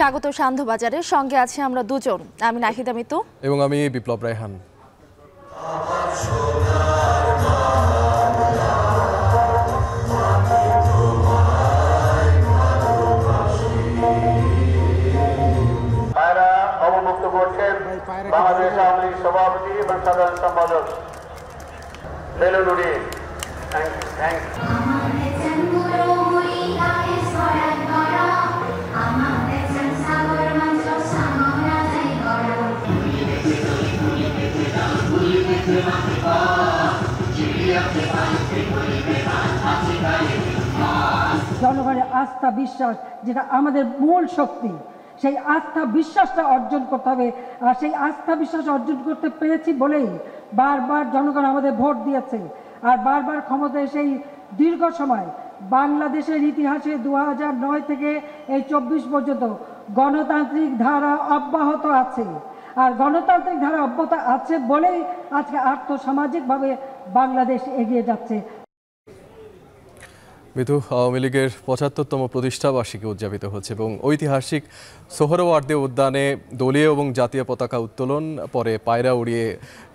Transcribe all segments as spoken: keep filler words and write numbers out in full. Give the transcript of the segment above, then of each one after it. স্বাগত সান্ধ্য বাজারের সঙ্গে আছি আমরা দুজন, আমি নাহিদ আমিতু এবং আমি বিপ্লব রায়হান। বাংলাদেশ আওয়ামী লীগ সভাপতি এবং সাধারণ সম্পাদক বেলুনুরি জনগণের আস্থা বিশ্বাস যেটা আমাদের মূল শক্তি, সেই আস্থা বিশ্বাসটা অর্জন করতে হবে। আর সেই আস্থা বিশ্বাস অর্জন করতে পেরেছি বলেই বারবার জনগণ আমাদের ভোট দিয়েছে। আর বারবার ক্ষমতায় সেই দীর্ঘ সময় বাংলাদেশের ইতিহাসে দু হাজার নয় থেকে এই চব্বিশ পর্যন্ত গণতান্ত্রিক ধারা অব্যাহত আছে। আর গণতান্ত্রিক ধারা অব্যাহত আছে বলেই আজকে আর্থসামাজিকভাবে বাংলাদেশ এগিয়ে যাচ্ছে। মিথু, আওয়ামী লীগের পঁচাত্তরতম প্রতিষ্ঠাবার্ষিকী উদযাপিত হচ্ছে এবং ঐতিহাসিক সোহরাওয়দী উদ্যানে দলীয় এবং জাতীয় পতাকা উত্তোলন, পরে পায়রা উড়িয়ে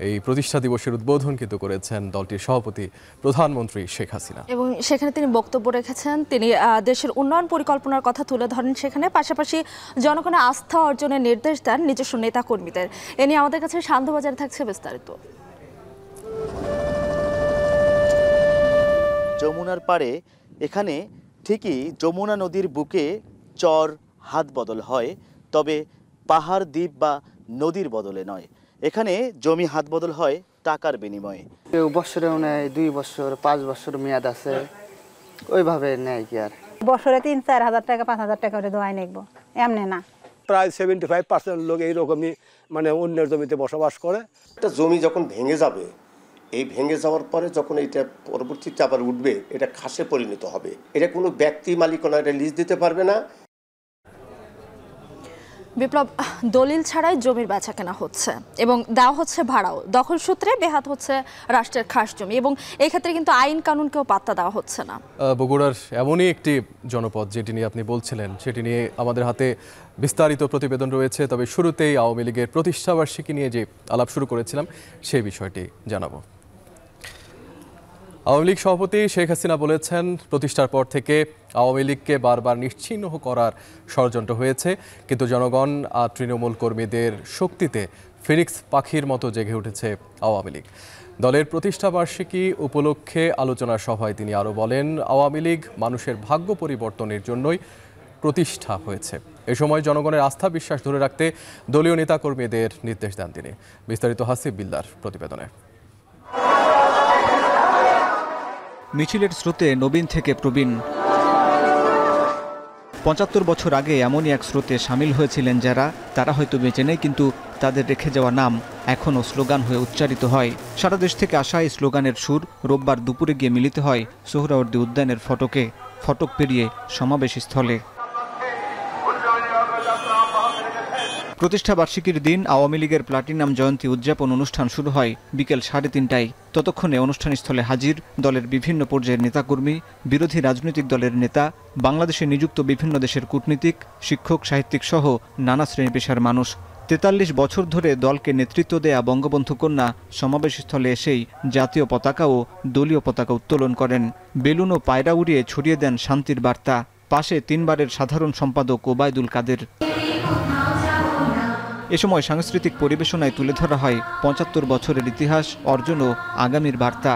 এই প্রতিষ্ঠা দিবসের উদ্বোধন কিন্তু করেছেন দলটির সভাপতি প্রধানমন্ত্রী শেখ হাসিনা, এবং সেখানে তিনি বক্তব্য রেখেছেন। তিনি দেশের উন্নয়ন পরিকল্পনার কথা তুলে ধরেন সেখানে, পাশাপাশি জনগণের আস্থা অর্জনের নির্দেশ দেন নিজস্ব নেতাকর্মীদের। এ নিয়ে আমাদের কাছে সান্ধ্যবাজারে থাকছে বিস্তারিত। যমুনার পাড়ে, এখানে ঠিকই যমুনা নদীর বুকে চর হাত বদল হয়, তবে পাহাড় দ্বীপ বা নদীর বদলে নয়। এখানে জমি হাত বদল হয় টাকার বিনিময়ে। বছরে দুই বছর পাঁচ বছর মেয়াদ আছে, ওইভাবে নেয় কি আর বছরে তিন চার হাজার টাকা পাঁচ হাজার টাকা করে দোয়ায় নেব, এমনি না। প্রায় সেভেন্টি ফাইভ পার্সেন্ট লোক এইরকমই মানে অন্যের জমিতে বসবাস করে। একটা জমি যখন ভেঙে যাবে, এই ভেঙে যাওয়ার পরে যখন এটা পরবর্তীতে আবার উঠবে, এটা খাসে পরিণত হবে। এটা কোনো ব্যক্তি মালিকানা এটা লিজ দিতে পারবে না। বিপ্লব, দলিল ছাড়াই জমির বেচা কেনা হচ্ছে এবং দেওয়া হচ্ছে ভাড়াও, দখল সূত্রে বেহাত হচ্ছে রাষ্ট্রের খাস জমি, এবং এই ক্ষেত্রে কিন্তু আইন কানুনকেও পাত্তা দেওয়া হচ্ছে না। বগুড়ার এমনই একটি জনপদ যেটি নিয়ে আপনি বলছিলেন, সেটি নিয়ে আমাদের হাতে বিস্তারিত প্রতিবেদন রয়েছে। তবে শুরুতেই আওয়ামী লীগের প্রতিষ্ঠাবার্ষিকী নিয়ে যে আলাপ শুরু করেছিলাম সেই বিষয়টি জানাবো। আওয়ামী লীগ সভাপতি শেখ হাসিনা বলেছেন, প্রতিষ্ঠার পর থেকে আওয়ামী লীগকে বারবার নিশ্চিহ্ন করার ষড়যন্ত্র হয়েছে, কিন্তু জনগণ আর তৃণমূল কর্মীদের শক্তিতে ফিনিক্স পাখির মতো জেগে উঠেছে আওয়ামী লীগ। দলের প্রতিষ্ঠাবার্ষিকী উপলক্ষে আলোচনা সভায় তিনি আরও বলেন, আওয়ামী লীগ মানুষের ভাগ্য পরিবর্তনের জন্যই প্রতিষ্ঠা হয়েছে। এ সময় জনগণের আস্থা বিশ্বাস ধরে রাখতে দলীয় নেতাকর্মীদের নির্দেশ দেন তিনি। বিস্তারিত হাসিব বিল্লার প্রতিবেদনে। মিছিলের স্রোতে নবীন থেকে প্রবীণ, পঁচাত্তর বছর আগে এমনই এক স্রোতে সামিল হয়েছিলেন যারা, তারা হয়তো বেঁচে নেই কিন্তু তাদের রেখে যাওয়া নাম এখনও স্লোগান হয়ে উচ্চারিত হয়। সারা দেশ থেকে আসা এই স্লোগানের সুর রোববার দুপুরে গিয়ে মিলিত হয় সোহরাওয়ার্দী উদ্যানের ফটকে, ফটক পেরিয়ে সমাবেশ স্থলে। প্রতিষ্ঠাবার্ষিকীর দিন আওয়ামী লীগের প্লাটিনাম জয়ন্তী উদযাপন অনুষ্ঠান শুরু হয় বিকেল সাড়ে তিনটায়। ততক্ষণে অনুষ্ঠানস্থলে হাজির দলের বিভিন্ন পর্যায়ের নেতাকর্মী, বিরোধী রাজনৈতিক দলের নেতা, বাংলাদেশে নিযুক্ত বিভিন্ন দেশের কূটনীতিক, শিক্ষক, সাহিত্যিক সহ নানা শ্রেণী পেশার মানুষ। তেতাল্লিশ বছর ধরে দলকে নেতৃত্ব দেয়া বঙ্গবন্ধু কন্যা সমাবেশস্থলে এসেই জাতীয় পতাকা ও দলীয় পতাকা উত্তোলন করেন। বেলুন ও পায়রা উড়িয়ে ছড়িয়ে দেন শান্তির বার্তা। পাশে তিনবারের সাধারণ সম্পাদক ওবায়দুল কাদের। এ সময় সাংস্কৃতিক পরিবেশনায় তুলে ধরা হয় পঁচাত্তর বছরের ইতিহাস, অর্জন ও আগামীর বার্তা।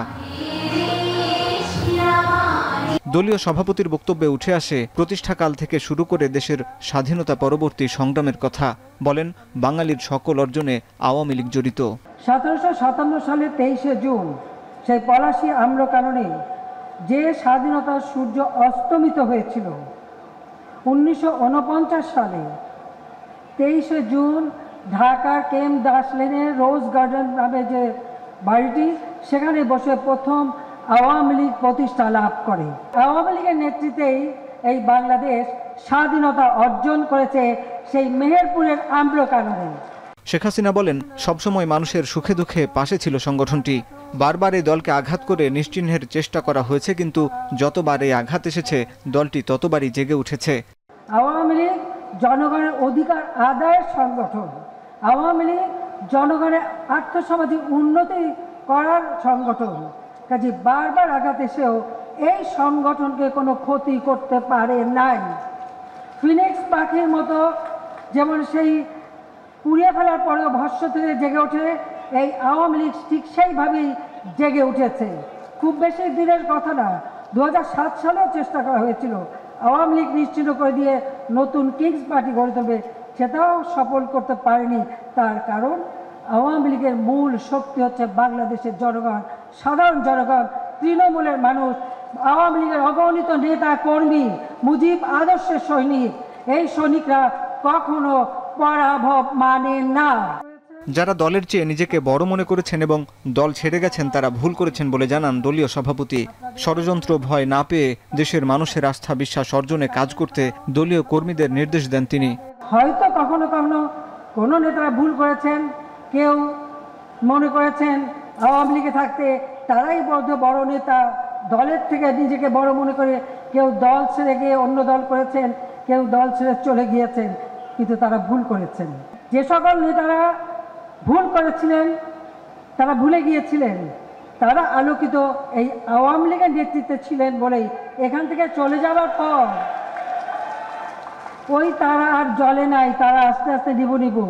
দলীয় সভাপতির বক্তব্যে উঠে আসে প্রতিষ্ঠাকাল থেকে শুরু করে দেশের স্বাধীনতা পরবর্তী সংগ্রামের কথা। বলেন, বাঙালির সকল অর্জনে আওয়ামী লীগ জড়িত। সতেরোশো সাতান্ন সালে তেইশে জুন সেই পলাশী আম্রকাননে যে স্বাধীনতার সূর্য অস্তমিত হয়েছিল, উনিশশো উনপঞ্চাশ সালে তেইশে জুন ঢাকার কেম দাস লেনের রোজ গার্ডেন নামে যে বাড়িটি, সেখানে বসে প্রথম আওয়ামী লীগ প্রতিষ্ঠা লাভ করে। আওয়ামী লীগের নেতৃত্বেই এই বাংলাদেশ স্বাধীনতা অর্জন করেছে সেই মেহেরপুরের আম্রকাননে। শেখ হাসিনা বলেন, সবসময় মানুষের সুখে দুঃখে পাশে ছিল সংগঠনটি। বারবার এই দলকে আঘাত করে নিশ্চিহ্নের চেষ্টা করা হয়েছে, কিন্তু যতবার এই আঘাত এসেছে দলটি ততবারই জেগে উঠেছে। আওয়ামী লীগ জনগণের অধিকার আদায়ের সংগঠন। আওয়ামী লীগ জনগণের আর্থসামাজিক উন্নতি করার সংগঠন। কাজে বারবার আঘাত এসেও এই সংগঠনকে কোনো ক্ষতি করতে পারে নাই। ফিনিক্স পাখির মতো যেমন সেই পুড়িয়ে ফেলার পরেও ভস্ম থেকে জেগে ওঠে, এই আওয়ামী লীগ ঠিক সেইভাবেই জেগে উঠেছে। খুব বেশি দিনের কথা না, দু হাজার সাত সালেও চেষ্টা করা হয়েছিল আওয়ামী লীগ নিশ্চিহ্ন করে দিয়ে নতুন কিংস পার্টি গড়ে তুলবে, সেটাও সফল করতে পারেনি। তার কারণ আওয়ামী লীগের মূল শক্তি হচ্ছে বাংলাদেশের জনগণ, সাধারণ জনগণ, তৃণমূলের মানুষ। আওয়ামী লীগের অগণিত নেতা কর্মী মুজিব আদর্শের সৈনিক। এই সৈনিকরা কখনো পরাভব মানে না। যারা দলের চেয়ে নিজেকে বড় মনে করেছেন এবং দল ছেড়ে গেছেন তারা ভুল করেছেন বলে জানান দলীয় সভাপতি। ষড়যন্ত্র ভয় না পেয়ে দেশের মানুষের আস্থা বিশ্বাস অর্জনে কাজ করতে দলীয় কর্মীদের নির্দেশ দেন তিনি। হয়তো কখনো কখনো কোনো নেতারা ভুল করেছেন, কেউ মনে করেছেন আওয়ামী লীগে থাকতে তারাই বদ্ধ বড় নেতা, দলের থেকে নিজেকে বড় মনে করে কেউ দল ছেড়ে গিয়ে অন্য দল করেছেন, কেউ দল ছেড়ে চলে গিয়েছেন, কিন্তু তারা ভুল করেছেন। যে সকল নেতারা ভুল করেছিলেন তারা ভুলে গিয়েছিলেন, তারা আলোকিত এই আওয়ামী লীগের নেতৃত্বে ছিলেন বলেই এখান থেকে চলে যাওয়ার পর ওই তারা আর জ্বলে নাই, তারা আস্তে আস্তে নিবু নিবু।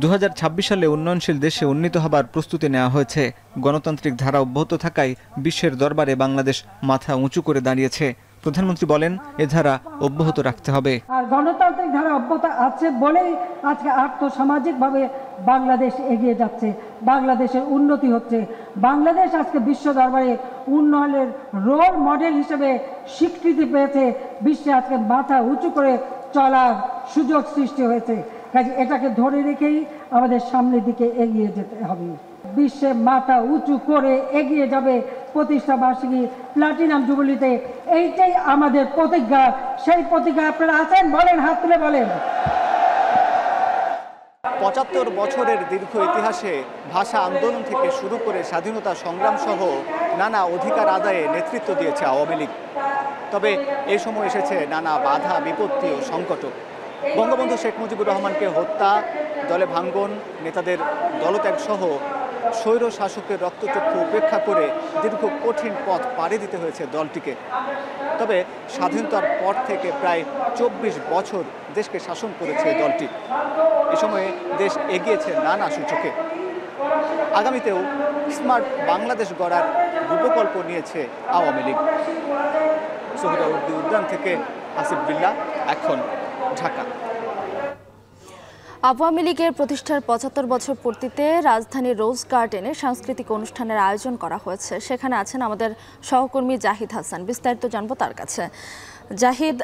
দু হাজার ছাব্বিশ সালে উন্নয়নশীল দেশে উন্নীত হবার প্রস্তুতি নেওয়া হয়েছে। গণতান্ত্রিক ধারা অব্যাহত থাকায় বিশ্বের দরবারে বাংলাদেশ মাথা উঁচু করে দাঁড়িয়েছে। প্রধানমন্ত্রী বলেন এ ধারা অব্যাহত রাখতে হবে। আর গণতান্ত্রিক ধারা অব্যাহত আছে বলেই আজকে আর্থসামাজিকভাবে বাংলাদেশ এগিয়ে যাচ্ছে, বাংলাদেশের উন্নতি হচ্ছে। বাংলাদেশ আজকে বিশ্ব দরবারে উন্নয়নের রোল মডেল হিসেবে স্বীকৃতি পেয়েছে। বিশ্বে আজকে মাথা উঁচু করে চলার সুযোগ সৃষ্টি হয়েছে। কাজে এটাকে ধরে রেখেই আমাদের সামনের দিকে এগিয়ে যেতে হবে। বিশ্বে মাথা উঁচু করে এগিয়ে যাবে প্রতিষ্ঠা বার্ষিকী প্লাটিনাম জুবিলিতে, এইটাই আমাদের প্রতিজ্ঞা। সেই প্রতিজ্ঞা আপনারা আছেন বলেন, হাত তুলে বলেন। পঁচাত্তর বছরের দীর্ঘ ইতিহাসে ভাষা আন্দোলন থেকে শুরু করে স্বাধীনতা সংগ্রাম সহ নানা অধিকার আদায়ে নেতৃত্ব দিয়েছে আওয়ামী লীগ। তবে এ সময় এসেছে নানা বাধা, বিপত্তি ও সংকট। বঙ্গবন্ধু শেখ মুজিবুর রহমানকে হত্যা, দলে ভাঙ্গন, নেতাদের দলত্যাগ সহ স্বৈর শাসকের রক্তচক্ষু উপেক্ষা করে দীর্ঘ কঠিন পথ পাড়ি দিতে হয়েছে দলটিকে। তবে স্বাধীনতার পর থেকে প্রায় চব্বিশ বছর দেশকে শাসন করেছে দলটি। এ সময়ে দেশ এগিয়েছে নানা সূচকে। আগামীতেও স্মার্ট বাংলাদেশ গড়ার রূপকল্প নিয়েছে আওয়ামী লীগ। সোহরাওয়দী উদ্যান থেকে আসিফ বিল্লাহ, এখন ঢাকা। আওয়ামী লীগের প্রতিষ্ঠার পঁচাত্তর বছর পূর্তিতে রাজধানীর রোজ গার্ডেনে সাংস্কৃতিক অনুষ্ঠানের আয়োজন করা হয়েছে। সেখানে আছেন আমাদের সহকর্মী জাহিদ হাসান, বিস্তারিত জানবো তার কাছে। জাহিদ,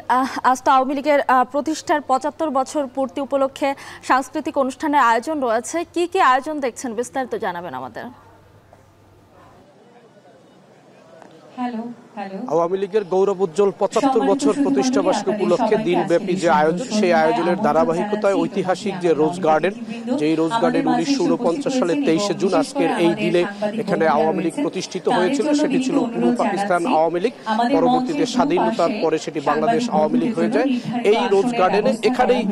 আজ তো আওয়ামী লীগের প্রতিষ্ঠার পঁচাত্তর বছর পূর্তি উপলক্ষে সাংস্কৃতিক অনুষ্ঠানের আয়োজন রয়েছে, কি কি আয়োজন দেখছেন বিস্তারিত জানাবেন আমাদের। আওয়ামী লীগের গৌরব উজ্জ্বল পঁচাত্তর বছর প্রতিষ্ঠা বার্ষিকী উপলক্ষে দিনব্যাপী যে আয়োজন, সেই আয়োজনের ধারাবাহিকতায় ঐতিহাসিক যে রোজ গার্ডেন, যেই রোজ গার্ডেন উনিশশো উনপঞ্চাশ সালে তেইশে জুন আজকের এই দিনে এখানে আওয়ামী লীগ প্রতিষ্ঠিত হয়েছিল, সেটি ছিল পূর্ব পাকিস্তান আওয়ামী লীগ। পরবর্তীতে স্বাধীনতার পরে সেটি বাংলাদেশ আওয়ামী লীগ হয়ে যায়। এই রোজ গার্ডেনে এখানেই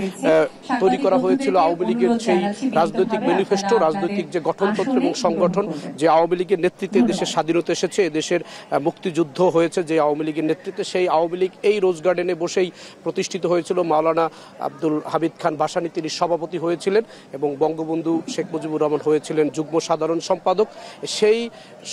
তৈরি করা হয়েছিল আওয়ামী লীগের সেই রাজনৈতিক ম্যানিফেস্টো, রাজনৈতিক যে গঠনতন্ত্র এবং সংগঠন, যে আওয়ামী লীগের নেতৃত্বে দেশের স্বাধীনতা এসেছে, দেশের মুক্তিযুদ্ধ হয়েছে যে আওয়ামী লীগের নেতৃত্বে, সেই আওয়ামী লীগ এই রোজ গার্ডেনে বসেই প্রতিষ্ঠিত হয়েছিল। মাওলানা আব্দুল হামিদ খান ভাসানি তিনি সভাপতি হয়েছিলেন এবং বঙ্গবন্ধু শেখ মুজিবুর রহমান হয়েছিলেন যুগ্ম সাধারণ সম্পাদক। সেই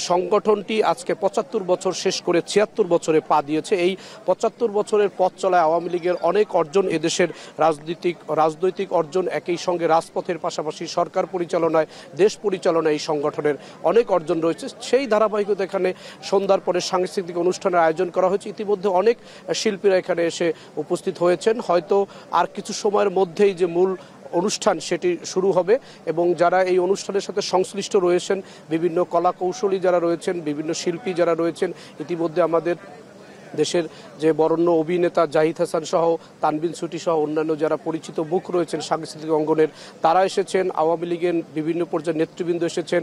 সংগঠনটি আজকে পঁচাত্তর বছর শেষ করে ছিয়াত্তর বছরে পা দিয়েছে। এই পঁচাত্তর বছরের পথ চলায় আওয়ামী লীগের অনেক অর্জন, এদেশের রাজনৈতিক রাজনৈতিক অর্জন, একই সঙ্গে রাজপথের পাশাপাশি সরকার পরিচালনায়, দেশ পরিচালনায় এই সংগঠনের অনেক অর্জন রয়েছে। সেই ধারাবাহিকতা এখানে সন্ধ্যার পরে সাংস্কৃতিক অনুষ্ঠানের আয়োজন করা হয়েছে। ইতিমধ্যে অনেক শিল্পীরা এখানে এসে উপস্থিত হয়েছেন। হয়তো আর কিছু সময়ের মধ্যেই যে মূল অনুষ্ঠান সেটি শুরু হবে এবং যারা এই অনুষ্ঠানের সাথে সংশ্লিষ্ট রয়েছেন, বিভিন্ন কলা কৌশলী যারা রয়েছেন, বিভিন্ন শিল্পী যারা রয়েছেন, ইতিমধ্যে আমাদের দেশের যে বরণ্য অভিনেতা জাহিদ হাসান সহ তানবিন ছুটি সহ অন্যান্য যারা পরিচিত মুখ রয়েছেন সাংস্কৃতিক অঙ্গনের তারা এসেছেন, আওয়ামী লীগের বিভিন্ন পর্যায়ের নেতৃবৃন্দ এসেছেন,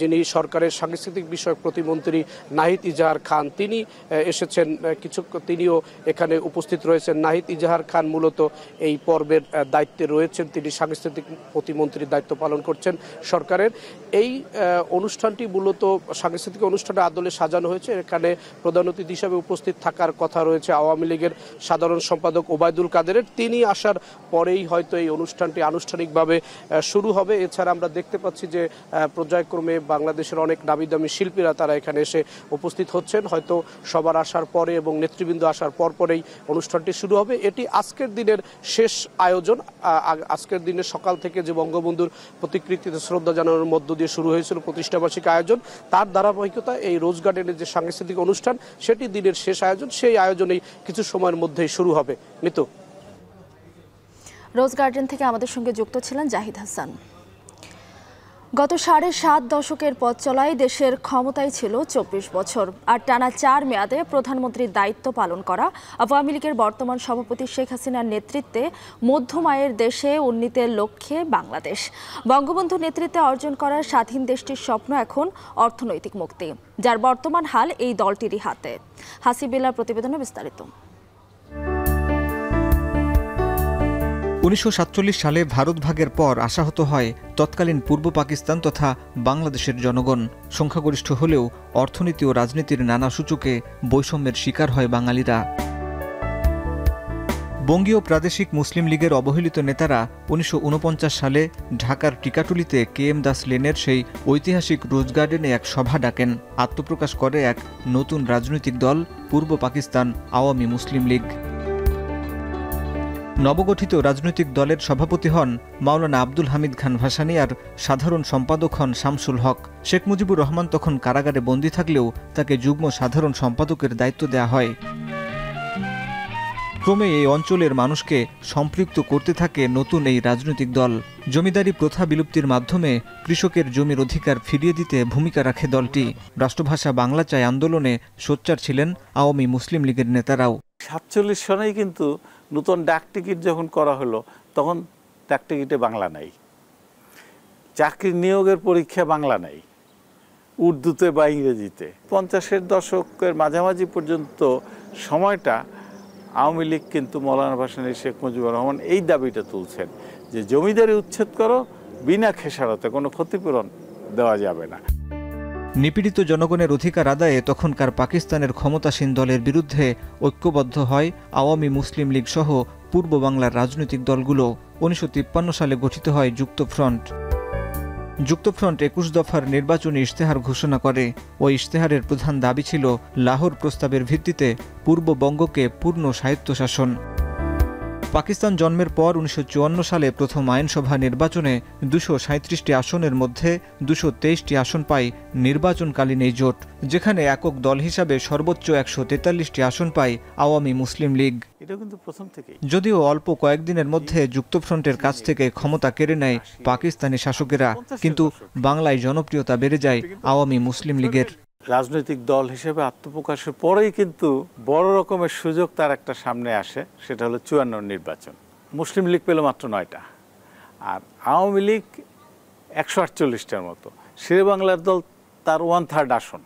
যিনি সরকারের সাংস্কৃতিক বিষয়ক প্রতিমন্ত্রী নাহিদ ইজাহার খান তিনি এসেছেন, কিছু তিনিও এখানে উপস্থিত রয়েছেন। নাহিদ ইজাহার খান মূলত এই পর্বের দায়িত্বে রয়েছেন, তিনি সাংস্কৃতিক প্রতিমন্ত্রীর দায়িত্ব পালন করছেন সরকারের। এই অনুষ্ঠানটি মূলত সাংস্কৃতিক অনুষ্ঠানের আদলে সাজানো হয়েছে। এখানে প্রধান অতিথি হিসাবে উপস্থিত থাকার কথা রয়েছে আওয়ামী লীগের সাধারণ সম্পাদক ওবায়দুল কাদের, তিনি আসার পরেই হয়তো এই অনুষ্ঠানটি আনুষ্ঠানিকভাবে শুরু হবে। এছাড়া আমরা দেখতে পাচ্ছি যে পর্যায়ক্রমে বাংলাদেশের অনেক নামি দামি শিল্পীরা তারা এখানে এসে উপস্থিত হচ্ছেন, হয়তো সবার আসার পরে এবং নেতৃবৃন্দ আসার পর পরেই অনুষ্ঠানটি শুরু হবে। এটি আজকের দিনের শেষ আয়োজন। আজকের দিনে সকাল থেকে যে বঙ্গবন্ধুর প্রতিকৃতিতে শ্রদ্ধা জানানোর মধ্য দিয়ে শুরু হয়েছিল প্রতিষ্ঠাবার্ষিক আয়োজন, তার ধারাবাহিকতা এই রোজ গার্ডেনের যে সাংস্কৃতিক অনুষ্ঠান সেটি দিনের শেষ আয়োজন, সেই আয়োজনেই কিছু সময়ের মধ্যেই শুরু হবে। মিতু, রোজ গার্ডেন থেকে আমাদের সঙ্গে যুক্ত ছিলেন জাহিদ হাসান। গত সাড়ে সাত দশকের পথ চলায় দেশের ক্ষমতায় ছিল চব্বিশ বছর, আর টানা চার মেয়াদে প্রধানমন্ত্রীর দায়িত্ব পালন করা আওয়ামী লীগের বর্তমান সভাপতি শেখ হাসিনার নেতৃত্বে মধ্যম আয়ের দেশে উন্নীতের লক্ষ্যে বাংলাদেশ। বঙ্গবন্ধুর নেতৃত্বে অর্জন করা স্বাধীন দেশটির স্বপ্ন এখন অর্থনৈতিক মুক্তি, যার বর্তমান হাল এই দলটিরই হাতে। হাসিবুল্লাহর প্রতিবেদনে বিস্তারিত। উনিশশো সাতচল্লিশ সালে ভারত ভাগের পর আশাহত হয় তৎকালীন পূর্ব পাকিস্তান তথা বাংলাদেশের জনগণ। সংখ্যাগরিষ্ঠ হলেও অর্থনীতি ও রাজনীতির নানা সূচকে বৈষম্যের শিকার হয় বাঙালিরা। বঙ্গীয় প্রাদেশিক মুসলিম লীগের অবহেলিত নেতারা উনিশশো উনপঞ্চাশ সালে ঢাকার টিকাটুলিতে কে এম দাস লেনের সেই ঐতিহাসিক রোজ গার্ডেনে এক সভা ডাকেন। আত্মপ্রকাশ করে এক নতুন রাজনৈতিক দল, পূর্ব পাকিস্তান আওয়ামী মুসলিম লীগ। নবগঠিত রাজনৈতিক দলের সভাপতি হন মাওলানা আব্দুল হামিদ খান ভাসানি, আর সাধারণ সম্পাদক হন শামসুল হক। শেখ মুজিবুর রহমান তখন কারাগারে বন্দী থাকলেও তাকে যুগ্ম সাধারণ সম্পাদকের দায়িত্ব দেয়া হয়। ক্রমে এই অঞ্চলের মানুষকে সম্পৃক্ত করতে থাকে নতুন এই রাজনৈতিক দল। জমিদারি প্রথা বিলুপ্তির মাধ্যমে কৃষকের জমির অধিকার ফিরিয়ে দিতে ভূমিকা রাখে দলটি। রাষ্ট্রভাষা বাংলা চাই আন্দোলনে সোচ্চার ছিলেন আওয়ামী মুসলিম লীগের নেতারাও। সাতচল্লিশ সনেই কিন্তু নতুন ডাক টিকিট যখন করা হলো তখন ডাক টিকিটে বাংলা নাই, চাকরি নিয়োগের পরীক্ষা বাংলা নাই, উর্দুতে বা ইংরেজিতে। পঞ্চাশের দশকের মাঝামাঝি পর্যন্ত সময়টা আওয়ামী লীগ কিন্তু মৌলানা ভাসানী, শেখ মুজিবুর রহমান এই দাবিটা তুলছেন যে জমিদারি উচ্ছেদ করো, বিনা খেসারতে, কোনো ক্ষতিপূরণ দেওয়া যাবে না। নিপীড়িত জনগণের অধিকার আদায়ে তখনকার পাকিস্তানের ক্ষমতাসীন দলের বিরুদ্ধে ঐক্যবদ্ধ হয় আওয়ামী মুসলিম লীগ সহ পূর্ব বাংলার রাজনৈতিক দলগুলো। উনিশশো তিপ্পান্ন সালে গঠিত হয় যুক্তফ্রন্ট। যুক্তফ্রন্ট একুশ দফার নির্বাচনী ইশতেহার ঘোষণা করে। ওই ইশতেহারের প্রধান দাবি ছিল লাহোর প্রস্তাবের ভিত্তিতে পূর্ববঙ্গকে পূর্ণ স্বায়ত্তশাসন। পাকিস্তান জন্মের পর উনিশশো চুয়ান্ন সালে প্রথম আইনসভা নির্বাচনে দুশো সাঁত্রিশটি আসনের মধ্যে দুশো তেইশটি আসন পায় নির্বাচনকালীন এই জোট, যেখানে একক দল হিসাবে সর্বোচ্চ একশো তেতাল্লিশটি আসন পায় আওয়ামী মুসলিম লীগ। যদিও অল্প কয়েকদিনের মধ্যে যুক্তফ্রন্টের কাছ থেকে ক্ষমতা কেড়ে নেয় পাকিস্তানি শাসকেরা, কিন্তু বাংলায় জনপ্রিয়তা বেড়ে যায় আওয়ামী মুসলিম লীগের। রাজনৈতিক দল হিসেবে আত্মপ্রকাশের পরেই কিন্তু বড় রকমের সুযোগ তার একটা সামনে আসে, সেটা হলো চুয়ান্ন নির্বাচন। মুসলিম লীগ পেল মাত্র নয়টা, আর আওয়ামী লীগ একশো আটচল্লিশটার মতো। শেরে বাংলার দল তার ওয়ান থার্ড আসন,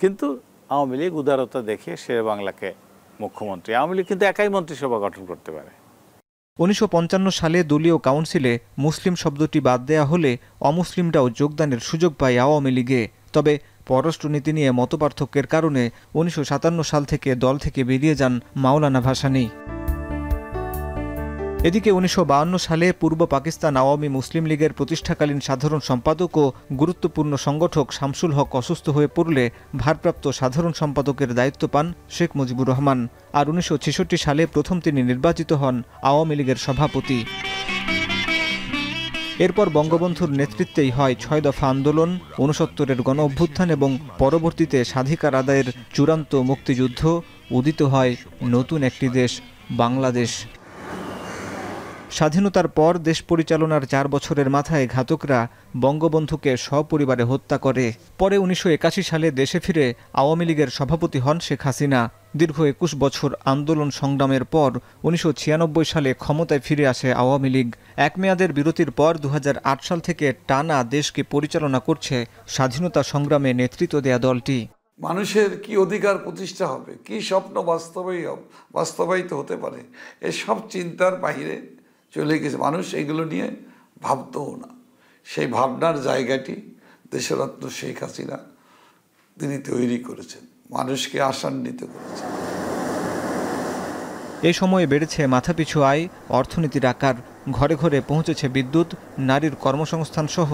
কিন্তু আওয়ামী লীগ উদারতা দেখে শেরে বাংলাকে মুখ্যমন্ত্রী, আওয়ামী লীগ কিন্তু একাই মন্ত্রিসভা গঠন করতে পারে। উনিশশো পঞ্চান্ন সালে দলীয় কাউন্সিলে মুসলিম শব্দটি বাদ দেয়া হলে অমুসলিমরাও যোগদানের সুযোগ পায় আওয়ামী লীগে। তবে পররাষ্ট্রনীতি নিয়ে মতপার্থক্যের কারণে উনিশশো সাতান্ন সাল থেকে দল থেকে বেরিয়ে যান মাওলানা ভাসানী। এদিকে উনিশশো বাহান্ন সালে পূর্ব পাকিস্তান আওয়ামী মুসলিম লীগের প্রতিষ্ঠাকালীন সাধারণ সম্পাদক ও গুরুত্বপূর্ণ সংগঠক শামসুল হক অসুস্থ হয়ে পড়লে ভারপ্রাপ্ত সাধারণ সম্পাদকের দায়িত্ব পান শেখ মুজিবুর রহমান, আর উনিশশো ছেষট্টি সালে প্রথম তিনি নির্বাচিত হন আওয়ামী লীগের সভাপতি। এরপর বঙ্গবন্ধুর নেতৃত্বেই হয় ছয় দফা আন্দোলন, ঊনসত্তরের গণ অভ্যুত্থান এবং পরবর্তীতে স্বাধিকার আদায়ের চূড়ান্ত মুক্তিযুদ্ধ। উদিত হয় নতুন একটি দেশ বাংলাদেশ। স্বাধীনতার পর দেশ পরিচালনার চার বছরের মাথায় ঘাতকরা বঙ্গবন্ধুকে সপরিবারে হত্যা করে। পরে উনিশশো একাশি সালে দেশে ফিরে আওয়ামী লীগের সভাপতি হন শেখ হাসিনা। দীর্ঘ একুশ বছর আন্দোলন সংগ্রামের পর উনিশশো ছিয়ানব্বই সালে ক্ষমতায় ফিরে আসে আওয়ামী লীগ। এক মেয়াদের বিরতির পর দু হাজার আট সাল থেকে টানা দেশকে পরিচালনা করছে স্বাধীনতা সংগ্রামে নেতৃত্ব দেয়া দলটি। মানুষের কি অধিকার প্রতিষ্ঠা হবে, কি স্বপ্ন বাস্তবায়ী বাস্তবায়িত হতে পারে, এসব চিন্তার বাহিরে চলে গেছে মানুষ, এগুলো নিয়ে ভাবতেও না। সেই ভাবনার জায়গাটি দেশরত্ন শেখ হাসিনা তিনি তৈরি করেছেন, মানুষকে আশান্বিত করেছেন। এই সময়ে বেড়েছে মাথাপিছু আয়, অর্থনীতির আকার, ঘরে ঘরে পৌঁছেছে বিদ্যুৎ, নারীর কর্মসংস্থান সহ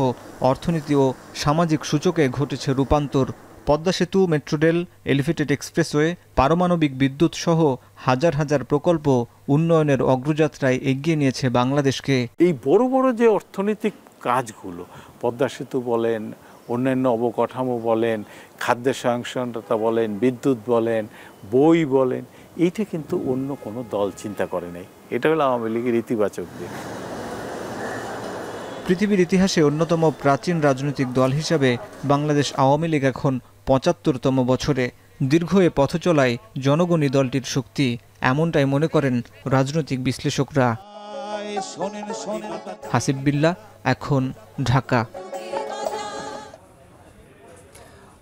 অর্থনীতি ও সামাজিক সূচকে ঘটেছে রূপান্তর। পদ্মা সেতু, মেট্রো রেল, এলিভেটেড এক্সপ্রেসওয়ে, পারমাণবিক বিদ্যুৎ সহ হাজার হাজার প্রকল্প উন্নয়নের অগ্রযাত্রায় এগিয়ে নিয়েছে বাংলাদেশকে। এই বড় বড় যে অর্থনৈতিক কাজগুলো, পদ্মা সেতু বলেন, অন্যান্য অবকাঠামো বলেন, খাদ্য সংসদতা বলেন, বিদ্যুৎ বলেন, বই বলেন, এইটা কিন্তু অন্য কোনো দল চিন্তা করে নাই। এটা হলো আওয়ামী লীগের ইতিবাচক দিক। পৃথিবীর ইতিহাসে অন্যতম প্রাচীন রাজনৈতিক দল হিসাবে বাংলাদেশ আওয়ামী লীগ এখন পঁচাত্তরতম বছরে। দীর্ঘ এ পথ চলায় জনগণই দলটির শক্তি, এমনটাই মনে করেন রাজনৈতিক বিশ্লেষকরা। হাসিব বিল্লাহ, এখন ঢাকা।